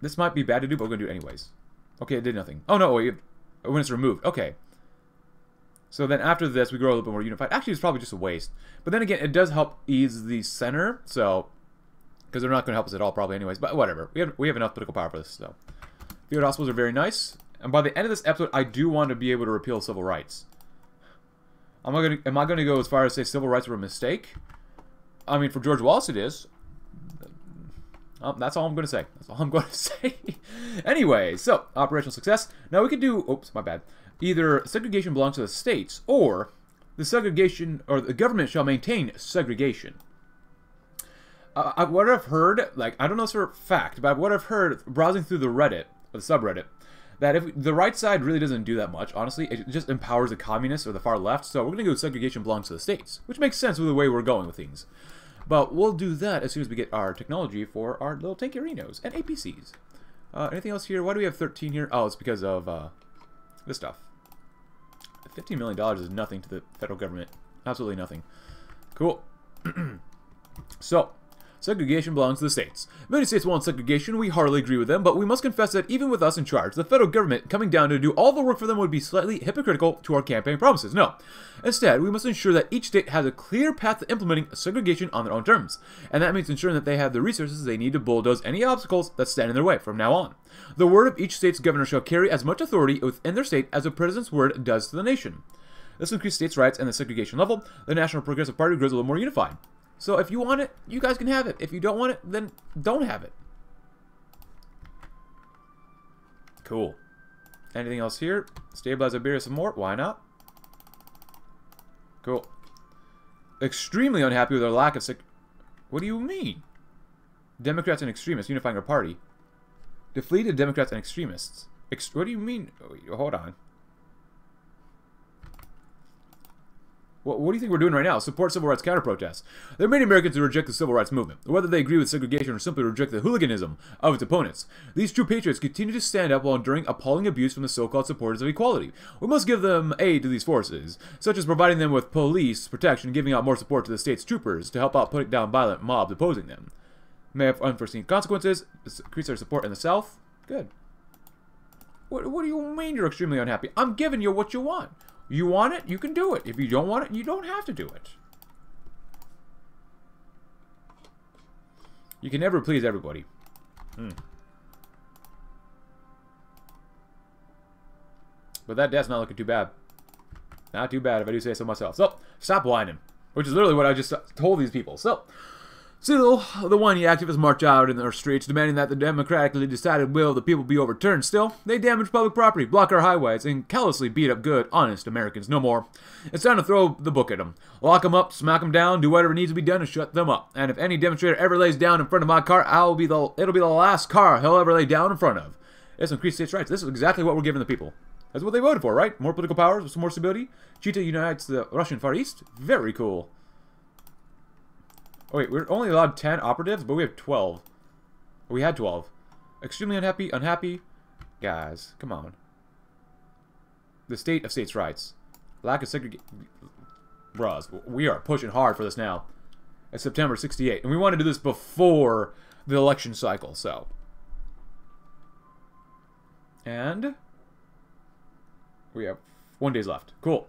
This might be bad to do, but we're going to do it anyways. Okay, it did nothing. Oh, no. Wait, when it's removed. Okay. So then after this, we grow a little bit more unified. Actually, it's probably just a waste. But then again, it does help ease the center. So, because they're not going to help us at all probably anyways. But whatever. We have, we have enough political power for this. So, field hospitals are very nice. And by the end of this episode, I do want to be able to repeal civil rights. Am I going to, am I going to go as far as say civil rights were a mistake? I mean, for George Wallace, it is. Um, that's all I'm going to say. That's all I'm going to say. Anyway, so, operational success. Now we could do... Oops, my bad. Either segregation belongs to the states, or the segregation, or the government shall maintain segregation. Uh, I, what I've heard, like, I don't know this for a fact, but what I've heard browsing through the Reddit, or the subreddit, that if the right side really doesn't do that much, honestly, it just empowers the communists or the far left, so we're going to go with segregation belongs to the states, which makes sense with the way we're going with things. But we'll do that as soon as we get our technology for our little tankerinos and A P Cs. Uh, anything else here? Why do we have thirteen here? Oh, it's because of... Uh, This stuff. fifteen million dollars is nothing to the federal government. Absolutely nothing. Cool. So, segregation belongs to the states. Many states want segregation. We hardly agree with them, but we must confess that even with us in charge, the federal government coming down to do all the work for them would be slightly hypocritical to our campaign promises. No. Instead, we must ensure that each state has a clear path to implementing segregation on their own terms. And that means ensuring that they have the resources they need to bulldoze any obstacles that stand in their way from now on. The word of each state's governor shall carry as much authority within their state as the president's word does to the nation. This increases states' rights and the segregation level. The National Progressive Party grows a little more unified. So if you want it, you guys can have it. If you don't want it, then don't have it. Cool. Anything else here? Stabilize Iberia some more. Why not? Cool. Extremely unhappy with our lack of... Sec what do you mean? Democrats and extremists unifying our party. Deflated Democrats and extremists. Ex what do you mean? Hold on. What, what do you think we're doing right now? Support civil rights counter-protests. There are many Americans who reject the civil rights movement, whether they agree with segregation or simply reject the hooliganism of its opponents. These true patriots continue to stand up while enduring appalling abuse from the so-called supporters of equality. We must give them aid to these forces, such as providing them with police protection and giving out more support to the state's troopers to help out putting down violent mobs opposing them. May have unforeseen consequences. Increase our support in the South. Good. What, what do you mean you're extremely unhappy? I'm giving you what you want. You want it, you can do it. If you don't want it, you don't have to do it. You can never please everybody. Hmm. But that debt's not looking too bad. Not too bad if I do say so myself. So, stop whining. Which is literally what I just told these people. So, still, the whiny activists march out in their streets, demanding that the democratically decided will of the people be overturned. Still, they damage public property, block our highways, and callously beat up good, honest Americans no more. It's time to throw the book at them. Lock them up, smack them down, do whatever needs to be done to shut them up. And if any demonstrator ever lays down in front of my car, I'll be the, it'll be the last car he'll ever lay down in front of. It's increased states' rights. This is exactly what we're giving the people. That's what they voted for, right? More political powers, some more stability. Cheetah unites the Russian Far East. Very cool. Oh wait, we're only allowed ten operatives, but we have twelve. We had twelve. Extremely unhappy, unhappy. Guys, come on. The state of states' rights. Lack of segregation. Bruhs, we are pushing hard for this now. It's September sixty-eight, and we want to do this before the election cycle, so. And we have one day's left. Cool.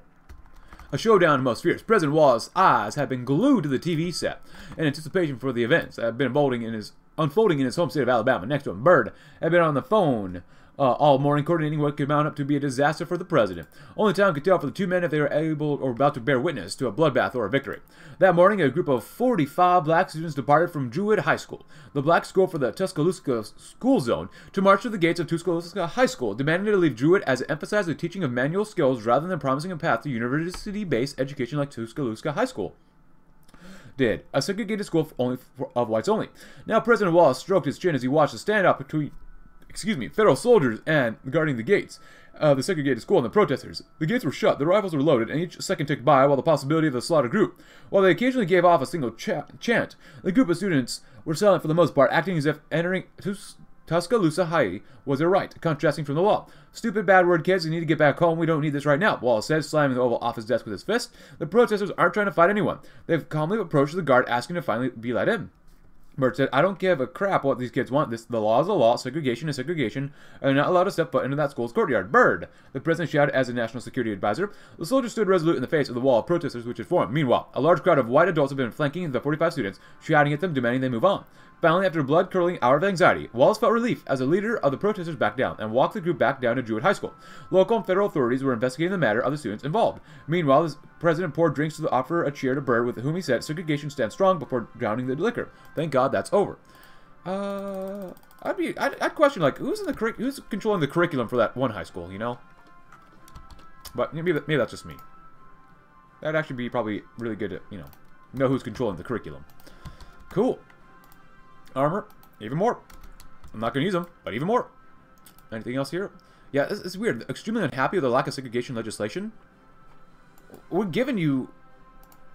A showdown most fierce. President Wallace's eyes have been glued to the T V set in anticipation for the events that have been unfolding in his, unfolding in his home state of Alabama. Next to him, Byrd had been on the phone uh, all morning coordinating what could mount up to be a disaster for the president. Only time could tell for the two men if they were able or about to bear witness to a bloodbath or a victory. That morning, a group of forty-five black students departed from Jewett High School, the black school for the Tuscaloosa school zone, to march to the gates of Tuscaloosa High School, demanding to leave Jewett as it emphasized the teaching of manual skills rather than promising a path to university-based education like Tuscaloosa High School did, a segregated school only for, of whites only. Now, President Wallace stroked his chin as he watched the standoff between, excuse me, federal soldiers and guarding the gates of the segregated school and the protesters. The gates were shut, the rifles were loaded, and each second ticked by while the possibility of the slaughter grew. While they occasionally gave off a single ch chant, the group of students were silent for the most part, acting as if entering Tus Tuscaloosa High was their right, contrasting from the law. Stupid bad word kids, you need to get back home, we don't need this right now, Wallace said, slamming the Oval Office desk with his fist. The protesters aren't trying to fight anyone. They've calmly approached the guard, asking to finally be let in. Byrd said, I don't give a crap what these kids want. This, the law is the law. Segregation is segregation. And they're not allowed to step foot into that school's courtyard. Byrd, the president shouted as a national security advisor. The soldiers stood resolute in the face of the wall of protesters which had formed. Meanwhile, a large crowd of white adults had been flanking the forty-five students, shouting at them, demanding they move on. Finally, after a blood-curdling hour of anxiety, Wallace felt relief as the leader of the protesters backed down and walked the group back down to Jewett High School. Local and federal authorities were investigating the matter of the students involved. Meanwhile, the president poured drinks to offer a cheer to Byrd, with whom he said, segregation stands strong, before drowning the liquor. Thank God that's over. Uh, I'd be, I'd, I'd question, like, who's in the curric who's controlling the curriculum for that one high school, you know? But maybe, maybe that's just me. That'd actually be probably really good to, you know, know who's controlling the curriculum. Cool. Armor, even more. I'm not going to use them, but even more. Anything else here? Yeah, it's, it's weird. Extremely unhappy with the lack of segregation legislation. We're giving you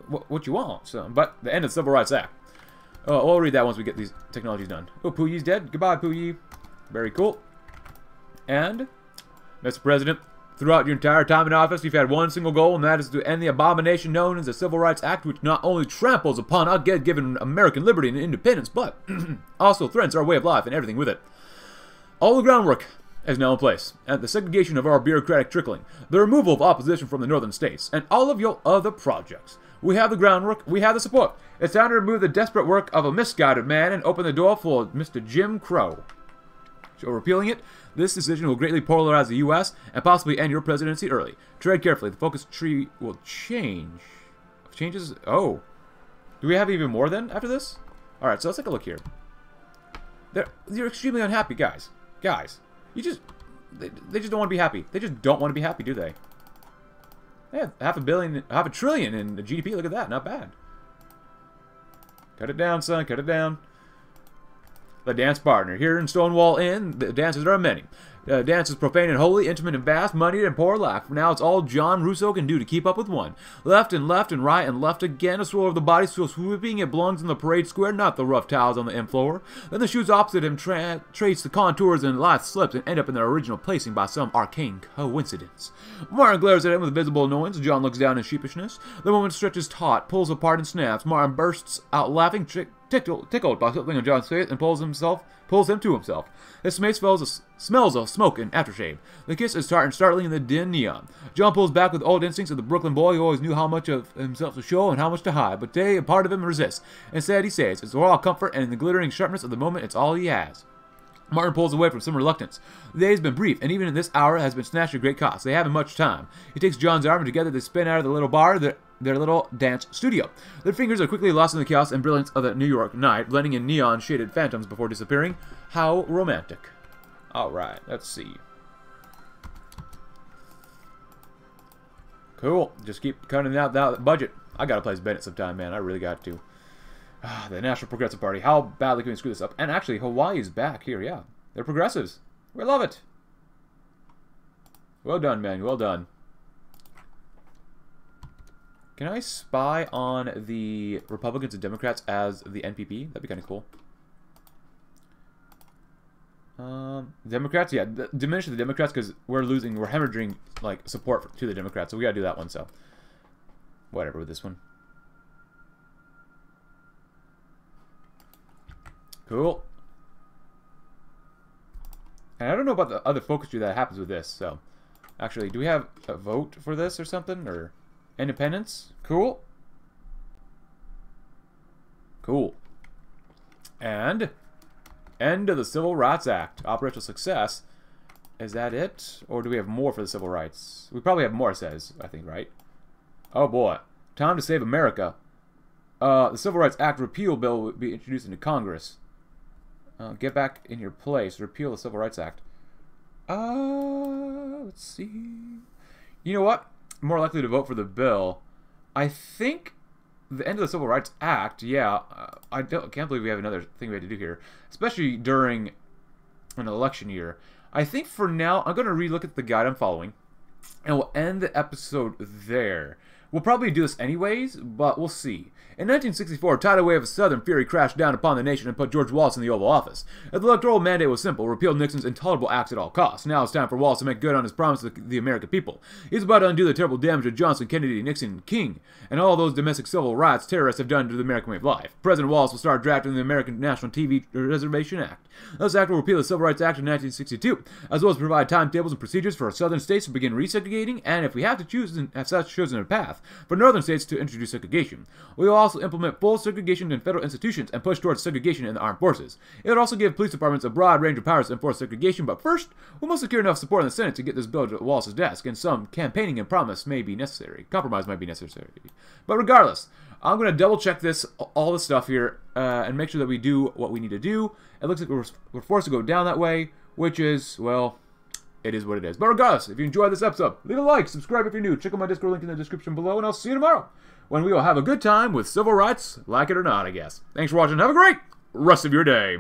what, what you want, so, but the end of the Civil Rights Act. Oh, I'll read that once we get these technologies done. Oh, Puyi's dead. Goodbye, Puyi. Very cool. And, Mister President, throughout your entire time in office, you've had one single goal, and that is to end the abomination known as the Civil Rights Act, which not only tramples upon our God-given American liberty and independence, but also threatens our way of life and everything with it. All the groundwork is now in place, and the segregation of our bureaucratic trickling, the removal of opposition from the northern states, and all of your other projects. We have the groundwork, we have the support. It's time to remove the desperate work of a misguided man and open the door for Mister Jim Crow. So repealing it, this decision will greatly polarize the U S and possibly end your presidency early. Tread carefully. The focus tree will change. Changes? Oh. Do we have even more then after this? Alright, so let's take a look here. They're, they're extremely unhappy, guys. Guys. You just... They, they just don't want to be happy. They just don't want to be happy, do they? They have half a billion... Half a trillion in the G D P. Look at that. Not bad. Cut it down, son. Cut it down. the dance partner. Here in Stonewall Inn, the dances are many. Uh, dance is profane and holy, intimate and vast, moneyed and poor lack. For now, it's all John Russo can do to keep up with one. Left and left and right and left again, a swirl of the body so sweeping it belongs in the parade square, not the rough towels on the end floor. Then the shoes opposite him tra trace the contours and light slips and end up in their original placing by some arcane coincidence. Martin glares at him with visible annoyance. John looks down in sheepishness. The woman stretches taut, pulls apart and snaps. Martin bursts out laughing, trick Tickled, tickled by something on John's face and pulls himself, pulls him to himself. His face smells, smells of smoke and aftershave. The kiss is tart and startling in the dim neon. John pulls back with old instincts of the Brooklyn boy who always knew how much of himself to show and how much to hide, but today a part of him resists. Instead, he says, it's raw comfort and the glittering sharpness of the moment, it's all he has. Martin pulls away from some reluctance. The day's been brief, and even in this hour has been snatched at great cost. They haven't much time. He takes John's arm, and together they spin out of the little bar, their, their little dance studio. Their fingers are quickly lost in the chaos and brilliance of that New York night, blending in neon-shaded phantoms before disappearing. How romantic. Alright, let's see. Cool. Just keep cutting out that budget. I gotta play as Bennett sometime, man. I really got to. Ah, the National Progressive Party. How badly can we screw this up? And actually, Hawaii's back here, yeah. They're progressives. We love it. Well done, man. Well done. Can I spy on the Republicans and Democrats as the N P P? That'd be kind of cool. Um, Democrats, yeah. D diminish the Democrats because we're losing, we're hemorrhaging, like, support for, to the Democrats. So we gotta do that one, so. Whatever with this one. Cool. And I don't know about the other focus tree that happens with this, so. Actually, do we have a vote for this or something? Or independence? Cool. Cool. And end of the Civil Rights Act. Operational success. Is that it? Or do we have more for the civil rights? We probably have more, it says, I think, right? Oh boy. Time to save America. Uh, the Civil Rights Act repeal bill would be introduced into Congress. Uh, get back in your place. Repeal the Civil Rights Act. Uh, let's see. You know what? More likely to vote for the bill. I think the end of the Civil Rights Act, yeah. Uh, I don't, can't believe we have another thing we had to do here. Especially during an election year. I think for now, I'm going to relook at the guide I'm following. And we'll end the episode there. We'll probably do this anyways, but we'll see. In nineteen sixty-four, a tidal wave of Southern fury crashed down upon the nation and put George Wallace in the Oval Office. The electoral mandate was simple, repeal Nixon's intolerable acts at all costs. Now it's time for Wallace to make good on his promise to the American people. He's about to undo the terrible damage that Johnson, Kennedy, Nixon, and King, and all those domestic civil rights terrorists have done to the American way of life. President Wallace will start drafting the American National T V Reservation Act. This act will repeal the Civil Rights Act of nineteen sixty-two, as well as provide timetables and procedures for our Southern states to begin resegregating, and if we have to choose, have such chosen a path, for northern states to introduce segregation. We will also implement full segregation in federal institutions and push towards segregation in the armed forces. It would also give police departments a broad range of powers to enforce segregation, but first, we must secure enough support in the Senate to get this bill to Wallace's desk, and some campaigning and promise may be necessary. Compromise might be necessary. But regardless, I'm going to double check this, all this stuff here, uh, and make sure that we do what we need to do. It looks like we're, we're forced to go down that way, which is, well, it is what it is. But regardless, if you enjoyed this episode, leave a like, subscribe if you're new, check out my Discord link in the description below, and I'll see you tomorrow when we will have a good time with civil rights, like it or not, I guess. Thanks for watching. Have a great rest of your day.